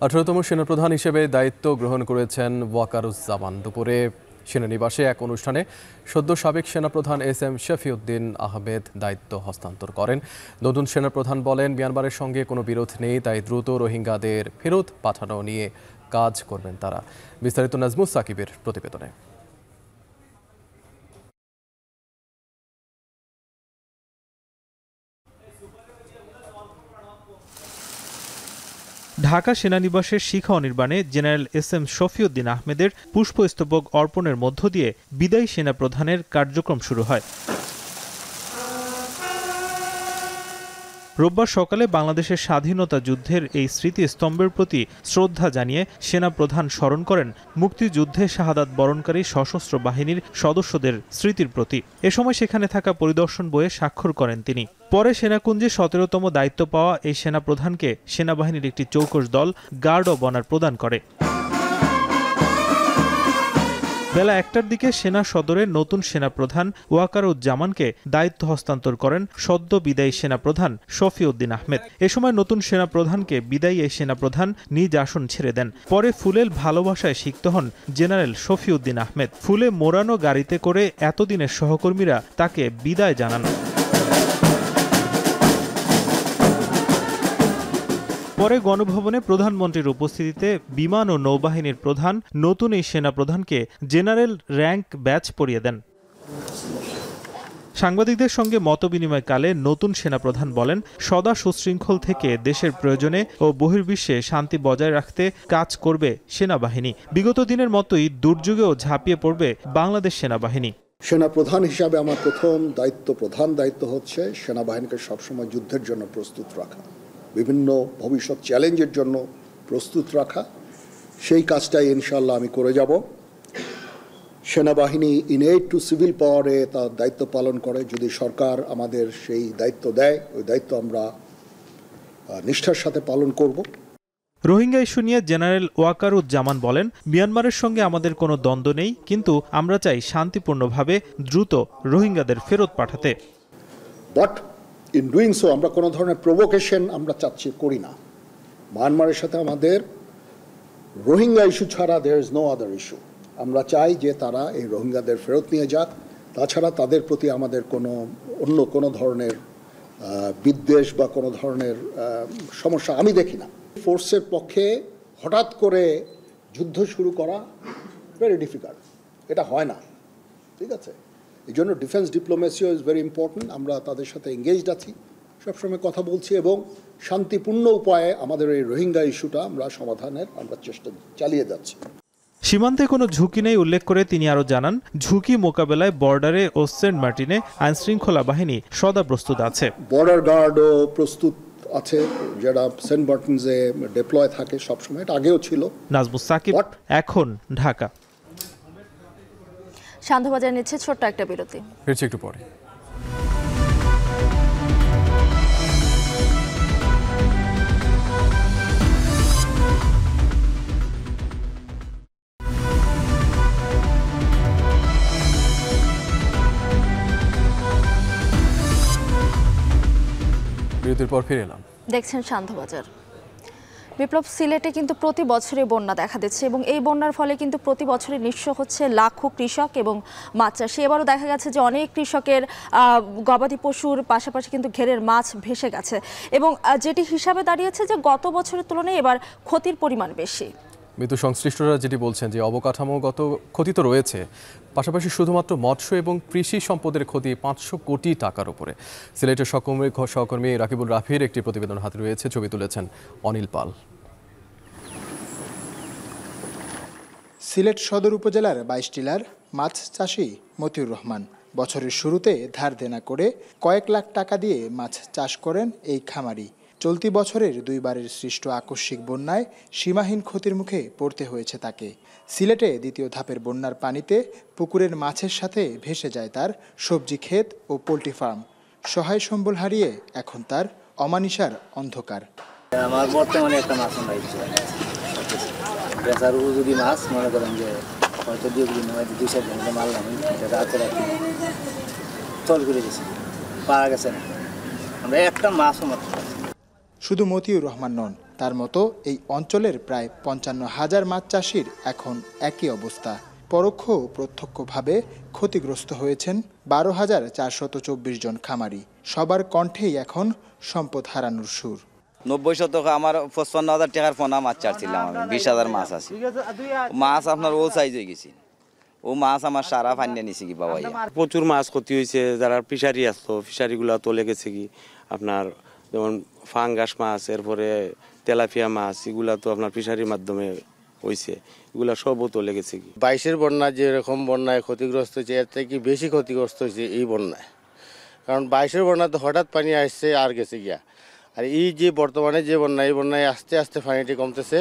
আঠারোতম সেনাপ্রধান হিসেবে দায়িত্ব গ্রহণ করেছেন ওয়াকারুজ্জামান। দুপুরে সেনানিবাসে এক অনুষ্ঠানে সদ্য সাবেক সেনাপ্রধান এস এম শফিউদ্দিন আহমেদ দায়িত্ব হস্তান্তর করেন। নতুন সেনাপ্রধান বলেন, মিয়ানমারের সঙ্গে কোনো বিরোধ নেই, তাই দ্রুত রোহিঙ্গাদের ফেরত পাঠানো নিয়ে কাজ করবেন তারা। বিস্তারিত নাজমুস সাকিবের প্রতিবেদনে। ঢাকা সেনানিবাসের শিখা অনির্বাণে জেনারেল এস এম শফিউদ্দিন আহমেদের পুষ্পস্তবক অর্পণের মধ্য দিয়ে বিদায়ী সেনাপ্রধানের কার্যক্রম শুরু হয়। রোববার সকালে বাংলাদেশের স্বাধীনতা যুদ্ধের এই স্মৃতিস্তম্ভের প্রতি শ্রদ্ধা জানিয়ে সেনাপ্রধান স্মরণ করেন মুক্তিযুদ্ধে শাহাদাত বরণকারী সশস্ত্র বাহিনীর সদস্যদের স্মৃতির প্রতি। এ সময় সেখানে থাকা পরিদর্শন বইয়ে স্বাক্ষর করেন তিনি। পরে সেনাকুঞ্জে সতেরোতম দায়িত্ব পাওয়া এই সেনাপ্রধানকে সেনাবাহিনীর একটি চৌকস দল গার্ড অব অনার প্রদান করে। বেলা একটার দিকে সেনা সদরে নতুন সেনাপ্রধান ওয়াকারুজ্জামানকে দায়িত্ব হস্তান্তর করেন সদ্য বিদায়ী সেনাপ্রধান শফিউদ্দিন আহমেদ। এ সময় নতুন সেনাপ্রধানকে বিদায়ী এই সেনাপ্রধান নিজ আসন ছেড়ে দেন। পরে ফুলেল ভালোবাসায় সিক্ত হন জেনারেল শফিউদ্দিন আহমেদ। ফুলে মোড়ানো গাড়িতে করে এতদিনের সহকর্মীরা তাকে বিদায় জানান। পরে গণভবনে প্রধানমন্ত্রীর উপস্থিতিতে বিমান ও নৌবাহিনীর প্রধান নতুন এই সেনাপ্রধানকে জেনারেল র্যাঙ্ক ব্যাজ পরিয়ে দেন। সাংবাদিকদের সঙ্গে মতবিনিময়কালে নতুন সেনাপ্রধান বলেন, সদা সুশৃঙ্খল থেকে দেশের প্রয়োজনে ও বহির্বিশ্বে শান্তি বজায় রাখতে কাজ করবে সেনাবাহিনী। বিগত দিনের মতোই দুর্যোগেও ঝাঁপিয়ে পড়বে বাংলাদেশ সেনাবাহিনী। সেনাপ্রধান হিসাবে আমার প্রথম দায়িত্ব, প্রধান দায়িত্ব হচ্ছে সেনাবাহিনীকে সবসময় যুদ্ধের জন্য প্রস্তুত রাখা, বিভিন্ন ভবিষ্যৎ চ্যালেঞ্জের জন্য প্রস্তুত রাখা। সেই কাজটাই ইনশাল্লাহ আমি করে যাব। সেনাবাহিনী ইন এইড টু সিভিল পাওয়ারে তার দায়িত্ব পালন করে। যদি সরকার আমাদের সেই দায়িত্ব দেয়, ওই দায়িত্ব আমরা নিষ্ঠার সাথে পালন করব। রোহিঙ্গা ইস্যু নিয়ে জেনারেল ওয়াকারুজ্জামান বলেন, মিয়ানমারের সঙ্গে আমাদের কোনো দ্বন্দ্ব নেই, কিন্তু আমরা চাই শান্তিপূর্ণভাবে দ্রুত রোহিঙ্গাদের ফেরত পাঠাতে। বাট ইন ডুইং সো আমরা কোনো ধরনের প্রভোকেশন আমরা চাচ্ছি করি না। মায়ানমারের সাথে আমাদের রোহিঙ্গা ইস্যু ছাড়া there is no other issue. আমরা চাই যে তারা এই রোহিঙ্গাদের ফেরত নিয়ে যাক, তাছাড়া তাদের প্রতি আমাদের কোনো অন্য কোনো ধরনের বিদ্বেষ বা কোনো ধরনের সমস্যা আমি দেখি না। ফোর্সের পক্ষে হঠাৎ করে যুদ্ধ শুরু করা ভেরি ডিফিকাল্ট, এটা হয় না, ঠিক আছে। এই জন্য ডিফেন্স ডিপ্লোমেসিও ইজ ভেরি ইম্পর্টেন্ট। আমরা তাদের সাথে এঙ্গেজড আছি, সবসময় কথা বলছি এবং শান্তিপূর্ণ উপায়ে আমাদের এই রোহিঙ্গা ইস্যুটা আমরা সমাধানের আমরা চেষ্টা চালিয়ে যাচ্ছি। সীমান্তে কোনো ঝুঁকি নেই উল্লেখ করে তিনি আরও জানান, ঝুঁকি মোকাবেলায় বর্ডারে ও সেন্ট মার্টিনে আইনশৃঙ্খলা বাহিনী সদা প্রস্তুত আছে। বর্ডার গার্ডও প্রস্তুত আছে, যারা সেন্ট মার্টিনসে ডিপ্লয় থাকে সবসময়, এটা আগেও ছিল। নাজমুস সাকিব, এখন ঢাকা। সান্ধ্যবাজার নিচ্ছে ছোট্ট একটা বিরতি, ফিরছি একটু পরে। বিরতির পর ফিরে এলাম। দেখছেন শান্তবাজার। বিপ্লব, সিলেটে কিন্তু প্রতি বছরে বন্যা দেখা দিচ্ছে এবং এই বন্যার ফলে কিন্তু প্রতি বছরে নিঃস্ব হচ্ছে লাখো কৃষক এবং মাছ চাষি। এবারও দেখা গেছে যে অনেক কৃষকের গবাদি পশুর পাশাপাশি কিন্তু ঘেরের মাছ ভেসে গেছে, এবং যেটি হিসাবে দাঁড়িয়েছে যে গত বছরের তুলনায় এবার ক্ষতির পরিমাণ বেশি। মৃত্যু সংশ্লিষ্টরা যেটি বলছেন যে অবকাঠামোগত ক্ষতি তো রয়েছে, পাশাপাশি শুধুমাত্র মৎস্য এবং কৃষি সম্পদের ক্ষতি পাঁচশো কোটি টাকার উপরে। সিলেটের সহকর্মী সহকর্মী রাকিবুল রাফির একটি প্রতিবেদন হাতে রয়েছে, ছবি তুলেছেন অনিল পাল। সিলেট সদর উপজেলার বাইশ টিলার মাছ চাষি মতিউর রহমান বছরের শুরুতে ধার দেনা করে কয়েক লাখ টাকা দিয়ে মাছ চাষ করেন এই খামারি। চলতি বছরের দুইবারের সৃষ্ট আকস্মিক বন্যায় সীমাহীন ক্ষতির মুখে পড়তে হয়েছে তাকে। সিলেটে দ্বিতীয় ধাপের বন্যার পানিতে পুকুরের মাছের সাথে ভেসে যায় তার সবজি ক্ষেত ও পোলট্রি ফার্ম। সহায় সম্বল হারিয়ে এখন তার অমানিসার অন্ধকার। আমার বর্তমানে একটা মাছ যদি মাছ মনে করেন যে হয়তো দুই চার ঘন্টা মারলাম রাতে রাতে চল করে গেছি, পাওয়া গেছে না। আমরা একটা মাছও মারতে পারছি। শুধু মতিউর রহমান নন, তার মতো এই অঞ্চলের প্রায় পঞ্চান্ন হাজার মাছ চাষির এখন একই অবস্থা। পরোক্ষ ও প্রত্যক্ষভাবে ক্ষতিগ্রস্ত হয়েছেন বারো হাজার চারশত চব্বিশ জন খামারি। সবার কণ্ঠেই এখন সম্পদ হারানোর সুর। নব্বই শতক আমার পঁচপান্ন হাজার টাকার পোনা মাছ চাচ্ছিলাম, আমি বিশ হাজার মাছ আছি। মাছ আপনার ও সাইজ হয়ে গেছি, ও মাছ আমার সারা ফাইনে নিছে কি বাবা। প্রচুর মাছ ক্ষতি হয়েছে, যারা ফিশারি আসতো ফিশারিগুলো তোলে গেছে কি আপনার, যেমন ফাঙ্গাস মাছ, এরপরে তেলাপিয়া মাছ, এগুলা তো আপনার ফিশারির মাধ্যমে হয়েছে, এগুলা সবও তো লেগেছে কি। বাইশের বন্যা যেরকম বন্যায় ক্ষতিগ্রস্ত হয়েছে, এর থেকে বেশি ক্ষতিগ্রস্ত হয়েছে এই বন্যায়। কারণ বাইশের বন্যা তো হঠাৎ পানি আসছে আর গেছে গিয়া, আর এই যে বর্তমানে যে বন্যা, এই বন্যায় আস্তে আস্তে পানিটি কমতেছে।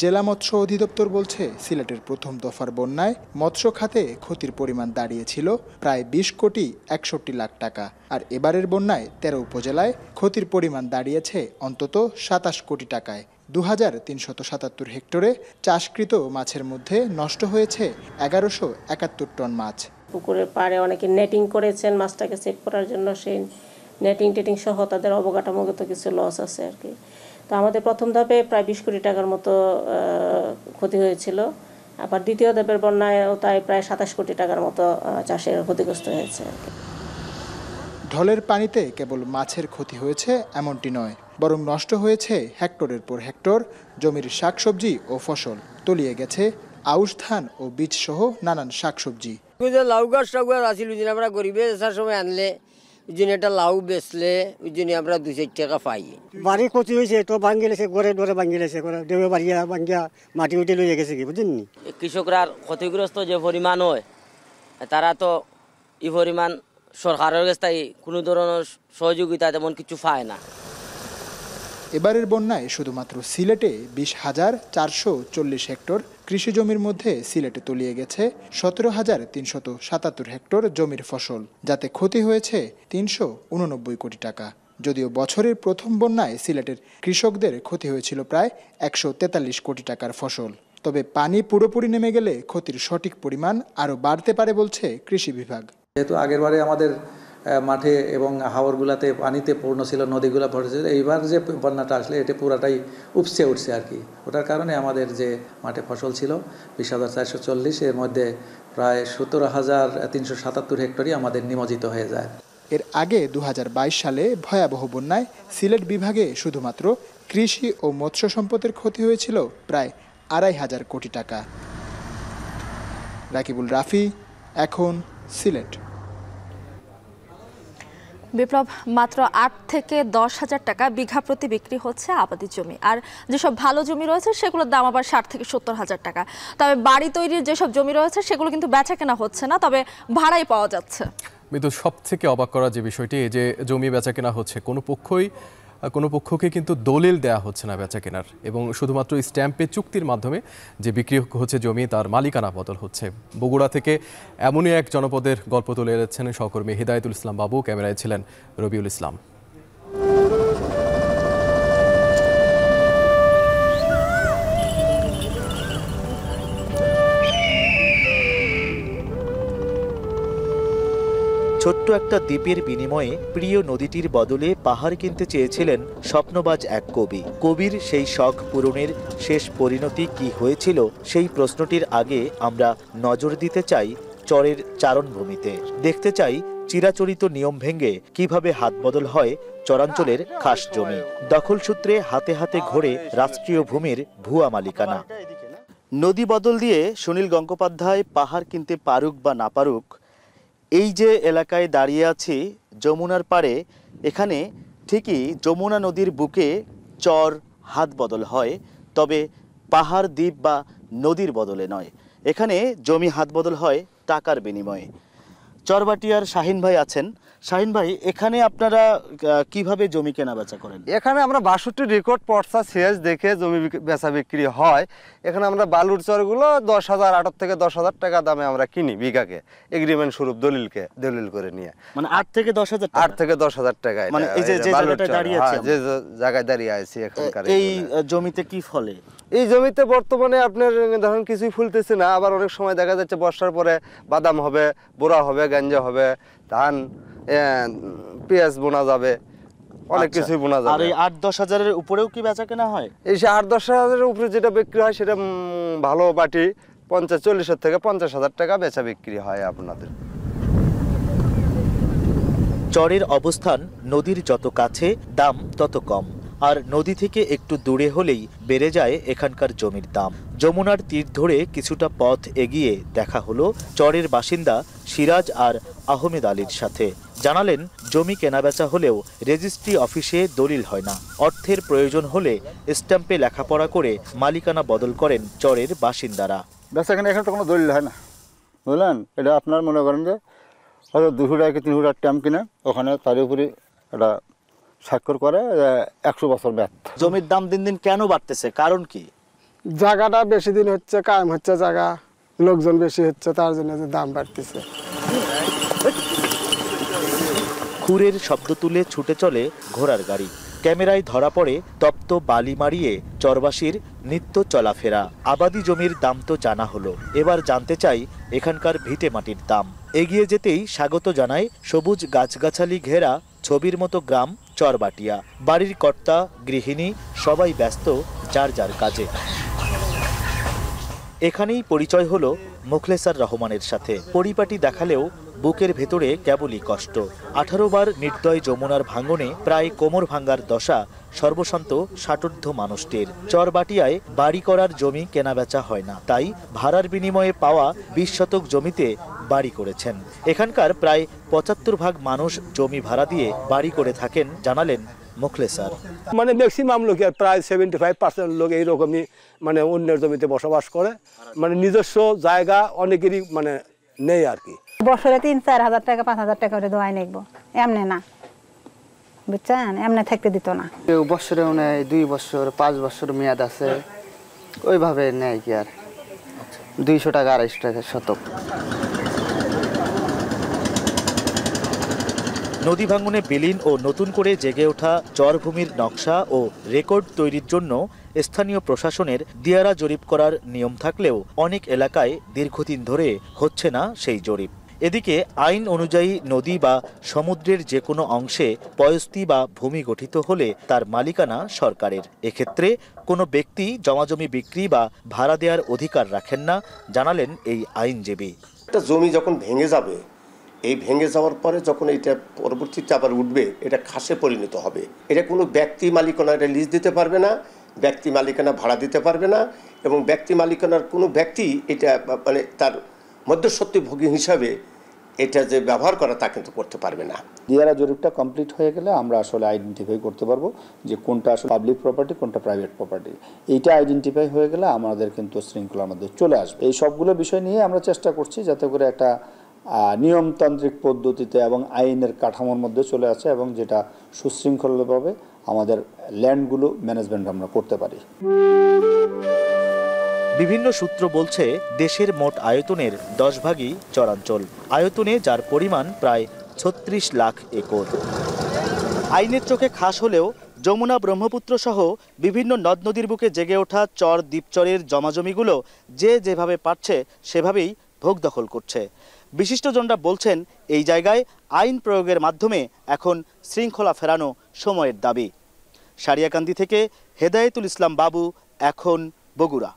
জেলা মৎস্য অধিদপ্তর বলছে, সিলেটের প্রথম দফার বন্যায় মৎস্য খাতে ক্ষতির পরিমাণ দাঁড়িয়েছিল প্রায় বিশ কোটি একষট্টি লাখ টাকা, আর এবারের বন্যায় তেরো উপজেলায় ক্ষতির পরিমাণ দাঁড়িয়েছে অন্তত সাতাশ কোটি টাকায়। দু হাজার তিনশত সাতাত্তর হেক্টরে চাষকৃত মাছের মধ্যে নষ্ট হয়েছে এগারোশো একাত্তর টন মাছ। পুকুরের পাড়ে অনেকে নেটিং করেছেন মাছটাকে সেভ করার জন্য, সেই নেটিং টেটিং সহ তাদের অবকাঠামোগত কিছু লস আছে আর কি। তো আমাদের প্রথম ধাপে প্রায় বিশ কোটি টাকার মতো ক্ষতি হয়েছিল, আবার দ্বিতীয় ধাপের বন্যায়ও তাই প্রায় সাতাশ কোটি টাকার মতো চাষের ক্ষতিগ্রস্ত হয়েছে। ঢলের পানিতে কেবল মাছের ক্ষতি হয়েছে এমনটি নয়, বরং নষ্ট হয়েছে হেক্টরের পর হেক্টর জমির শাকসবজি ও ফসল। তলিয়ে গেছে আউশ ধান ও বীজ সহ নানান শাকসবজি। লাউ গাছ টাউ গাছ আসিল আমরা গরিবে সময় আনলে, ওই জন্য একটা লাউ বেচলে ওই জন্য আমরা দুই চার টাকা পাই। বাড়ি ক্ষতি হয়েছে তো ভাঙিয়ে গেছে, ঘরে ঘরে ভাঙিয়ে গেছে, ডেবে বাড়িয়া ভাঙিয়া মাটি উঠে লইয়া গেছে কি, বুঝলেন নি। কৃষকরা ক্ষতিগ্রস্ত যে পরিমাণ হয়, তারা তো এই পরিমাণ সরকারের কাছ থেকে কোনো ধরনের সহযোগিতা তেমন কিছু পায় না। এবারের বন্যায় শুধুমাত্র সিলেটে বিশ হাজার চারশো চল্লিশ হেক্টর কৃষি জমির মধ্যে সিলেটে তলিয়ে গেছে সতেরো হাজার তিনশত সাতাত্তর হেক্টর জমির ফসল, যাতে ক্ষতি হয়েছে তিনশো উননব্বই কোটি টাকা। যদিও বছরের প্রথম বন্যায় সিলেটের কৃষকদের ক্ষতি হয়েছিল প্রায় একশো তেতাল্লিশ কোটি টাকার ফসল, তবে পানি পুরোপুরি নেমে গেলে ক্ষতির সঠিক পরিমাণ আরও বাড়তে পারে বলছে কৃষি বিভাগ। যেহেতু আগেরবারে আমাদের মাঠে এবং হাওরগুলাতে পানিতে পূর্ণ ছিল, নদীগুলো ভরেছিল, এইবার যে বন্যাটা আসলে এটা পুরাটাই উপচে উঠছে আর কি। ওটার কারণে আমাদের যে মাঠে ফসল ছিল বিশ হাজার চারশো চল্লিশ, এর মধ্যে প্রায় সতেরো হাজার তিনশো সাতাত্তর হেক্টরই আমাদের নিমজ্জিত হয়ে যায়। এর আগে দু হাজার বাইশ সালে ভয়াবহ বন্যায় সিলেট বিভাগে শুধুমাত্র কৃষি ও মৎস্য সম্পদের ক্ষতি হয়েছিল প্রায় আড়াই হাজার কোটি টাকা। রাকিবুল রাফি, এখন সিলেট। বিপ্লব, মাত্র আট থেকে দশ হাজার টাকা বিঘা প্রতি বিক্রি হচ্ছে আবাদি জমি, আর যেসব ভালো জমি রয়েছে সেগুলোর দাম আবার ষাট থেকে সত্তর হাজার টাকা। তবে বাড়ি তৈরির যেসব জমি রয়েছে সেগুলো কিন্তু বেচা কেনা হচ্ছে না, তবে ভাড়াই পাওয়া যাচ্ছে। কিন্তু সব থেকে অবাক করা যে বিষয়টি, এই যে জমি বেচা কেনা হচ্ছে, কোনো পক্ষই কোনো পক্ষকে কিন্তু দলিল দেওয়া হচ্ছে না বেচা কেনার, এবং শুধুমাত্র স্ট্যাম্পে চুক্তির মাধ্যমে যে বিক্রি হচ্ছে জমি তার মালিকানা বদল হচ্ছে। বগুড়া থেকে এমনই এক জনপদের গল্প তুলে এনেছেন সহকর্মী হিদায়তুল ইসলাম বাবু, ক্যামেরায় ছিলেন রবিউল ইসলাম। ছোট্ট একটা দ্বীপের বিনিময়ে প্রিয় নদীটির বদলে পাহাড় কিনতে চেয়েছিলেন স্বপ্নবাজ এক কবি। কবির সেই শখ পূরণের শেষ পরিণতি কি হয়েছিল, সেই প্রশ্নটির আগে আমরা নজর দিতে চাই চরের চারণভূমিতে। দেখতে চাই চিরাচরিত নিয়ম ভেঙে কিভাবে হাতবদল হয় চরাঞ্চলের খাস জমি, দখল সূত্রে হাতে হাতে ঘোরে রাষ্ট্রীয় ভূমির ভুয়া মালিকানা। নদী বদল দিয়ে সুনীল গঙ্গোপাধ্যায় পাহাড় কিনতে পারুক বা না পারুক, এই যে এলাকায় দাঁড়িয়ে আছি যমুনার পাড়ে, এখানে ঠিকই যমুনা নদীর বুকে চর হাত বদল হয়, তবে পাহাড় দ্বীপ বা নদীর বদলে নয়। এখানে জমি হাত বদল হয় টাকার বিনিময়ে। চরবাটিয়ার শাহিন ভাই আছেন। শাহিন ভাই, এখানে আপনারা কিভাবে জমি কেনা বেচা করেন? এখানে আমরা বাষট্টি রেকর্ড পর্সা সেচ দেখে জমি বেচা বিক্রি হয়। এখানে আমরা বালুর চরগুলো দশ হাজার আট থেকে দশ হাজার টাকা দামে আমরা কিনি বিঘাকে, এগ্রিমেন্ট স্বরূপ দলিলকে দলিল করে নিয়ে, মানে আট থেকে দশ হাজার আট থেকে দশ হাজার টাকায়। মানে এই যে জায়গায় দাঁড়িয়ে আছে এখানকার, এই জমিতে কি ফলে? এই জমিতে বর্তমানে আপনার ধরুন কিছুই ফুলতেছে না, আবার অনেক সময় দেখা যাচ্ছে বর্ষার পরে বাদাম হবে, বোরা হবে, গাঞ্জা হবে, ধান, পেঁয়াজ বোনা যাবে, অনেক কিছুই বোনা যাবে। আর এই আট দশ হাজারের উপরেও কি বেচা কেনা হয়? এই সে আট দশ হাজারের উপরে যেটা বিক্রি হয় সেটা ভালো বাটি পঞ্চাশ চল্লিশের থেকে পঞ্চাশ হাজার টাকা বেচা বিক্রি হয় আপনাদের। চরের অবস্থান নদীর যত কাছে দাম তত কম, আর নদী থেকে একটু দূরে হলেই বেড়ে যায় এখানকার জমির দাম। যমুনার তীর ধরে কিছুটা পথ এগিয়ে দেখা হলো চরের বাসিন্দা সিরাজ আর আহমেদ আলীর সাথে। জানালেন জমি কেনাবেচা হলেও রেজিস্ট্রি অফিসে দলিল হয় না, অর্থের প্রয়োজন হলে স্ট্যাম্পে লেখাপড়া করে মালিকানা বদল করেন চরের বাসিন্দারা। বেচা কেনা এখানে তো কোনো দলিল হয় না, বুঝলেন? এটা আপনার মনে করেন যে হয়তো দুশো টাকা তিনশো টাকার স্ট্যাম্প কিনে ওখানে তার উপরে এটা স্বাক্ষর করে একশো বছর মেয়াদ। জমির দাম দিন দিন কেন বাড়তেছে, কারণ কি? জায়গাটা বেশি দিন হচ্ছে কায়েম হচ্ছে, জায়গা লোকজন বেশি হচ্ছে, তার জন্য দাম বাড়তেছে। খুরের শব্দ তুলে ছুটে চলে ঘোড়ার গাড়ি, ক্যামেরায় ধরা পড়ে তপ্ত বালি মারিয়ে চরবাসীর নিত্য চলাফেরা। আবাদি জমির দাম তো জানা হলো, এবার জানতে চাই এখানকার ভিটে মাটির দাম। এগিয়ে যেতেই স্বাগত জানায় সবুজ গাছগাছালি ঘেরা ছবির মতো গ্রাম চরবাটিয়া। বাড়ির কর্তা গৃহিণী সবাই ব্যস্ত যার যার কাজে। এখানেই পরিচয় হলো মুখলেসার রহমানের সাথে। পরিপাটি দেখালেও বুকের ভেতরে কেবলই কষ্ট। আঠারো বার নির্দয় যমুনার ভাঙনে প্রায় কোমর ভাঙ্গার দশা সর্বশান্ত ষাটোর্ধ্ব মানুষটির। চরবাটিয়ায় বাড়ি করার জমি কেনাবেচা হয় না, তাই ভাড়ার বিনিময়ে পাওয়া বিশ শতক জমিতে বাড়ি করেছেন। এখানকার প্রায় পঁচাত্তর ভাগ মানুষ জমি ভাড়া দিয়ে বাড়ি করে থাকেন, জানালেন মুখলেসার। মানে ম্যাক্সিমাম লোক আর প্রায় সেভেন্টি ফাইভ পার্সেন্ট লোক এইরকমই মানে অন্যের জমিতে বসবাস করে, মানে নিজস্ব জায়গা অনেকেরই মানে নেই আর কি। বছরে তিন চার হাজার টাকা পাঁচ হাজার টাকা করে দোয়ায় নেব, এমনি না, বুঝছেন? এমনি থাকতে দিত না। বছরে দুই বছর পাঁচ বছর মেয়াদ আছে, ওইভাবে নেয় কি আর দুইশো টাকা আড়াইশো টাকা শতক। নদী ভাঙনে বিলীন ও নতুন করে জেগে ওঠা চরভূমির নকশা ও রেকর্ড তৈরির জন্য স্থানীয় প্রশাসনের দিয়ারা জরিপ করার নিয়ম থাকলেও অনেক এলাকায় দীর্ঘদিন ধরে হচ্ছে না সেই জরিপ। এদিকে আইন অনুযায়ী নদী বা সমুদ্রের যে কোনো অংশে পয়স্তি বা ভূমি গঠিত হলে তার মালিকানা সরকারের। এক্ষেত্রে কোনো ব্যক্তি জমাজমি বিক্রি বা ভাড়া দেওয়ার অধিকার রাখেন না, জানালেন এই আইনজীবী। একটা জমি যখন ভেঙে যাবে, এই ভেঙে যাওয়ার পরে যখন এটা পরবর্তীতে আবার উঠবে, এটা খাসে পরিণত হবে। এটা কোনো ব্যক্তি মালিকানা, এটা লিজ দিতে পারবে না, ব্যক্তি মালিকানা ভাড়া দিতে পারবে না, এবং ব্যক্তি মালিকানার কোনো ব্যক্তি এটা মানে তার মধ্যস্বত্বভোগী হিসাবে এটা যে ব্যবহার করা তা কিন্তু করতে পারবে না। দিয়ারা জরিপটা কমপ্লিট হয়ে গেলে আমরা আসলে আইডেন্টিফাই করতে পারবো যে কোনটা আসলে পাবলিক প্রপার্টি, কোনটা প্রাইভেট প্রপার্টি। এইটা আইডেন্টিফাই হয়ে গেলে আমাদের কিন্তু শৃঙ্খলার মধ্যে চলে আসবে। এই সবগুলো বিষয় নিয়ে আমরা চেষ্টা করছি যাতে করে একটা নিয়মতান্ত্রিক পদ্ধতিতে এবং আইনের কাঠামোর মধ্যে চলে আসে, এবং যেটা সুশৃঙ্খলভাবে আমাদের ল্যান্ডগুলো ম্যানেজমেন্ট আমরা করতে পারি। বিভিন্ন সূত্র বলছে দেশের মোট আয়তনের দশ ভাগই চরাঞ্চল, আয়তনে যার পরিমাণ প্রায় ছত্রিশ লাখ একর। আইনের চোখে খাস হলেও যমুনা ব্রহ্মপুত্র সহ বিভিন্ন নদ নদীর বুকে জেগে ওঠা চর দ্বীপচরের জমাজমিগুলো যে যেভাবে পাচ্ছে সেভাবেই ভোগ দখল করছে। বিশিষ্টজনরা বলছেন এই জায়গায় আইন প্রয়োগের মাধ্যমে এখন শৃঙ্খলা ফেরানো সময়ের দাবি। সারিয়াকান্দি থেকে হেদায়েতুল ইসলাম বাবু, এখন বগুড়া।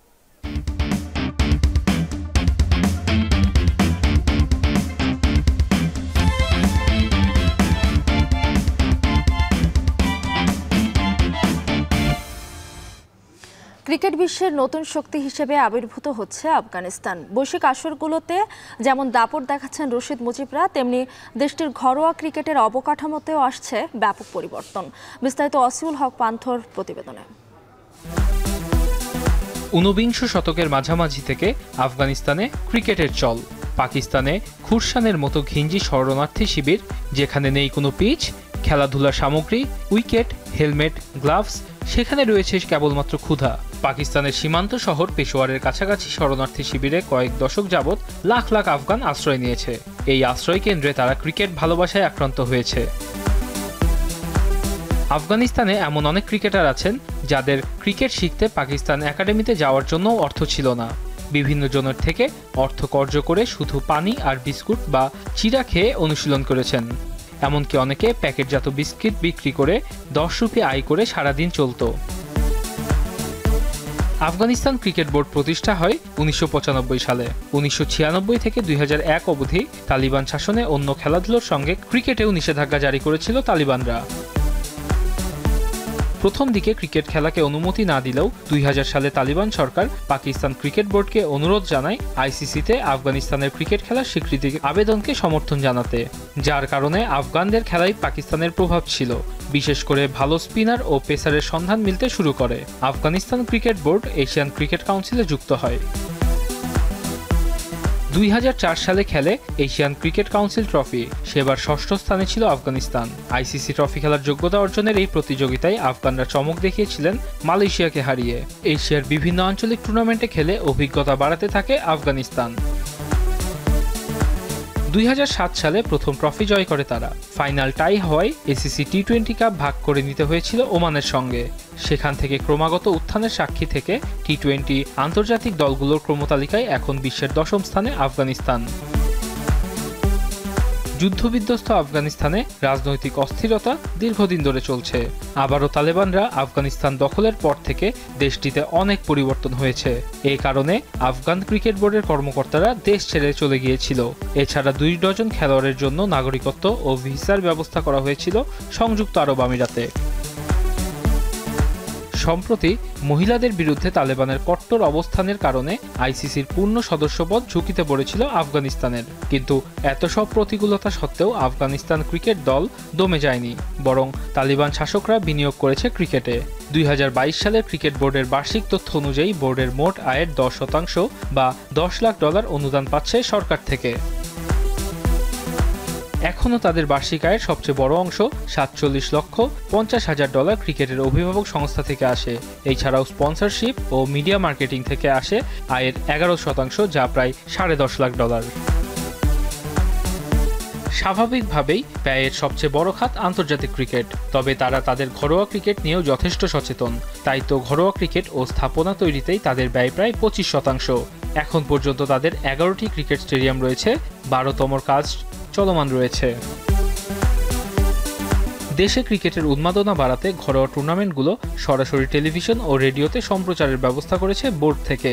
ক্রিকেট বিশ্বের নতুন শক্তি হিসেবে আবির্ভূত হচ্ছে আফগানিস্তান। বৈশ্বিক আসরগুলোতে যেমন দাপট দেখাচ্ছেন রশিদ মুজিবরা, তেমনি দেশটির ঘরোয়া ক্রিকেটের অবকাঠামোতেও আসছে ব্যাপক পরিবর্তন। বিস্তারিত শামসুল হক পান্থর প্রতিবেদনে। ঊনবিংশ শতকের মাঝামাঝি থেকে আফগানিস্তানে ক্রিকেটের চল। পাকিস্তানে খুরসানের মতো ঘিঞ্জি শরণার্থী শিবির, যেখানে নেই কোনো পিচ, খেলাধুলার সামগ্রী, উইকেট, হেলমেট, গ্লাভস, সেখানে রয়েছে কেবলমাত্র ক্ষুধা। পাকিস্তানের সীমান্ত শহর পেশোয়ারের কাছাকাছি শরণার্থী শিবিরে কয়েক দশক যাবৎ লাখ লাখ আফগান আশ্রয় নিয়েছে। এই আশ্রয় কেন্দ্রে তারা ক্রিকেট ভালোবাসায় আক্রান্ত হয়েছে। আফগানিস্তানে এমন অনেক ক্রিকেটার আছেন যাদের ক্রিকেট শিখতে পাকিস্তান একাডেমিতে যাওয়ার জন্য অর্থ ছিল না। বিভিন্ন জনের থেকে অর্থ কর্য করে শুধু পানি আর বিস্কুট বা চিরা খেয়ে অনুশীলন করেছেন। এমনকি অনেকে প্যাকেটজাত বিস্কিট বিক্রি করে দশ রুপি আয় করে সারাদিন চলত। আফগানিস্তান ক্রিকেট বোর্ড প্রতিষ্ঠা হয় উনিশশো পঁচানব্বই সালে। উনিশশো ছিয়ানব্বই থেকে দুই হাজার এক অবধি তালিবান শাসনে অন্য খেলাধুলোর সঙ্গে ক্রিকেটেও নিষেধাজ্ঞা জারি করেছিল তালিবানরা। প্রথম দিকে ক্রিকেট খেলাকে অনুমতি না দিলেও দুই হাজার সালে তালিবান সরকার পাকিস্তান ক্রিকেট বোর্ডকে অনুরোধ জানায় আইসিসিতে আফগানিস্তানের ক্রিকেট খেলার স্বীকৃতি আবেদনকে সমর্থন জানাতে, যার কারণে আফগানদের খেলায় পাকিস্তানের প্রভাব ছিল। বিশেষ করে ভালো স্পিনার ও পেসারের সন্ধান মিলতে শুরু করে। Afghanistan cricket board Asian cricket কাউন্সিলে যুক্ত হয়। দুই হাজার চার সালে খেলে এশিয়ান ক্রিকেট কাউন্সিল ট্রফি, সেবার ষষ্ঠ স্থানে ছিল আফগানিস্তান। আইসিসি ট্রফি খেলার যোগ্যতা অর্জনের এই প্রতিযোগিতায় আফগানরা চমক দেখিয়েছিলেন মালয়েশিয়াকে হারিয়ে। এশিয়ার বিভিন্ন আঞ্চলিক টুর্নামেন্টে খেলে অভিজ্ঞতা বাড়াতে থাকে আফগানিস্তান। দুই হাজার সাত সালে প্রথম ট্রফি জয় করে তারা। ফাইনাল টাই হওয়ায় এসিসি টি টোয়েন্টি কাপ ভাগ করে নিতে হয়েছিল ওমানের সঙ্গে। সেখান থেকে ক্রমাগত উত্থানের সাক্ষী থেকে টি টোয়েন্টি আন্তর্জাতিক দলগুলোর ক্রমতালিকায় এখন বিশ্বের দশম স্থানে আফগানিস্তান। যুদ্ধবিধ্বস্ত আফগানিস্তানে রাজনৈতিক অস্থিরতা দীর্ঘদিন ধরে চলছে। আবারও তালেবানরা আফগানিস্তান দখলের পর থেকে দেশটিতে অনেক পরিবর্তন হয়েছে। এই কারণে আফগান ক্রিকেট বোর্ডের কর্মকর্তারা দেশ ছেড়ে চলে গিয়েছিল। এছাড়া দুই ডজন খেলোয়াড়ের জন্য নাগরিকত্ব ও ভিসার ব্যবস্থা করা হয়েছিল সংযুক্ত আরব আমিরাতে। সম্প্রতি মহিলাদের বিরুদ্ধে তালেবানের কট্টর অবস্থানের কারণে আইসিসির পূর্ণ সদস্যপদ ঝুঁকিতে পড়েছিল আফগানিস্তানের। কিন্তু এত সব প্রতিকূলতা সত্ত্বেও আফগানিস্তান ক্রিকেট দল দমে যায়নি, বরং তালিবান শাসকরা বিনিয়োগ করেছে ক্রিকেটে। দুই হাজার বাইশ সালে ক্রিকেট বোর্ডের বার্ষিক তথ্য অনুযায়ী বোর্ডের মোট আয়ের দশ শতাংশ বা দশ লাখ ডলার অনুদান পাচ্ছে সরকার থেকে। এখনও তাদের বার্ষিক আয়ের সবচেয়ে বড় অংশ সাতচল্লিশ লক্ষ পঞ্চাশ হাজার ডলার ক্রিকেটের অভিভাবক সংস্থা থেকে আসে। এছাড়াও স্পন্সরশিপ ও মিডিয়া মার্কেটিং থেকে আসে আয়ের এগারো শতাংশ, যা প্রায় সাড়ে দশ লাখ ডলার। স্বাভাবিকভাবেই ব্যয়ের সবচেয়ে বড় খাত আন্তর্জাতিক ক্রিকেট। তবে তারা তাদের ঘরোয়া ক্রিকেট নিয়েও যথেষ্ট সচেতন। তাই তো ঘরোয়া ক্রিকেট ও স্থাপনা তৈরিতেই তাদের ব্যয় প্রায় পঁচিশ শতাংশ। এখন পর্যন্ত তাদের এগারোটি ক্রিকেট স্টেডিয়াম রয়েছে, বারোতমর কাজ চলমান রয়েছে। দেশে ক্রিকেটের উন্মাদনা বাড়াতে ঘরোয়া টুর্নামেন্টগুলো সরাসরি টেলিভিশন ও রেডিওতে সম্প্রচারের ব্যবস্থা করেছে বোর্ড থেকে।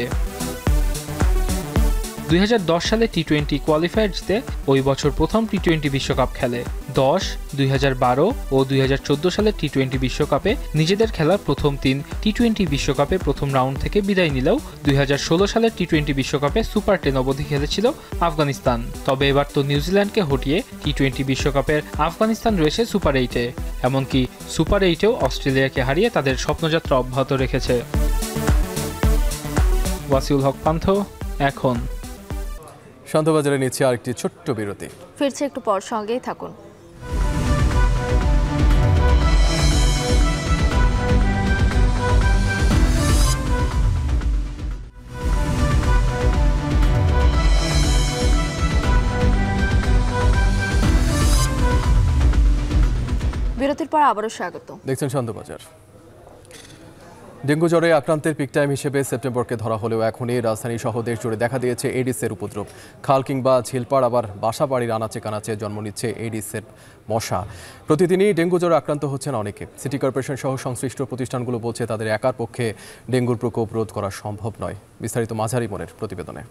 দুই হাজার দশ সালে টি টোয়েন্টি কোয়ালিফায়ার জিতে ওই বছর প্রথম টি টোয়েন্টি বিশ্বকাপ খেলে। দশ, দুই হাজার বারো ও দুই হাজার চোদ্দ সালে টি টোয়েন্টি বিশ্বকাপে নিজেদের খেলার প্রথম তিন টি টোয়েন্টি বিশ্বকাপে প্রথম রাউন্ড থেকে বিদায় নিলেও দুই হাজার ষোলো সালের টি টোয়েন্টি বিশ্বকাপে সুপার টেন অবধি খেলেছিল আফগানিস্তান। তবে এবার তো নিউজিল্যান্ডকে হটিয়ে টি টোয়েন্টি বিশ্বকাপের আফগানিস্তান রয়েছে সুপার এইটে। এমনকি সুপার এইটেও অস্ট্রেলিয়াকে হারিয়ে তাদের স্বপ্নযাত্রা অব্যাহত রেখেছে। ওয়াসিউল হক পান্থ, এখন। সন্ধ্যাবাজারে নিচ্ছে আরেকটি ছোট্ট বিরতি, ফিরছে একটু পর, সঙ্গেই থাকুন। বিরতির পর আবারও স্বাগত, দেখছেন সন্ধ্যাবাজার। ডেঙ্গু জ্বরে আক্রান্তের পিক টাইম হিসেবে সেপ্টেম্বরকে ধরা হলেও এখনই রাজধানী সহ দেশ জুড়ে দেখা দিয়েছে এডিসের উপদ্রব। খাল কিংবা ঝিলপাড়, আবার বাসা বাড়ির আনাচে কানাচে জন্ম নিচ্ছে এডিসের মশা। প্রতিদিনই ডেঙ্গু জ্বরে আক্রান্ত হচ্ছেন অনেকে। সিটি কর্পোরেশন সহ সংশ্লিষ্ট প্রতিষ্ঠানগুলো বলছে তাদের একার পক্ষে ডেঙ্গুর প্রকোপ রোধ করা সম্ভব নয়। বিস্তারিত মাঝারি মনের প্রতিবেদনে।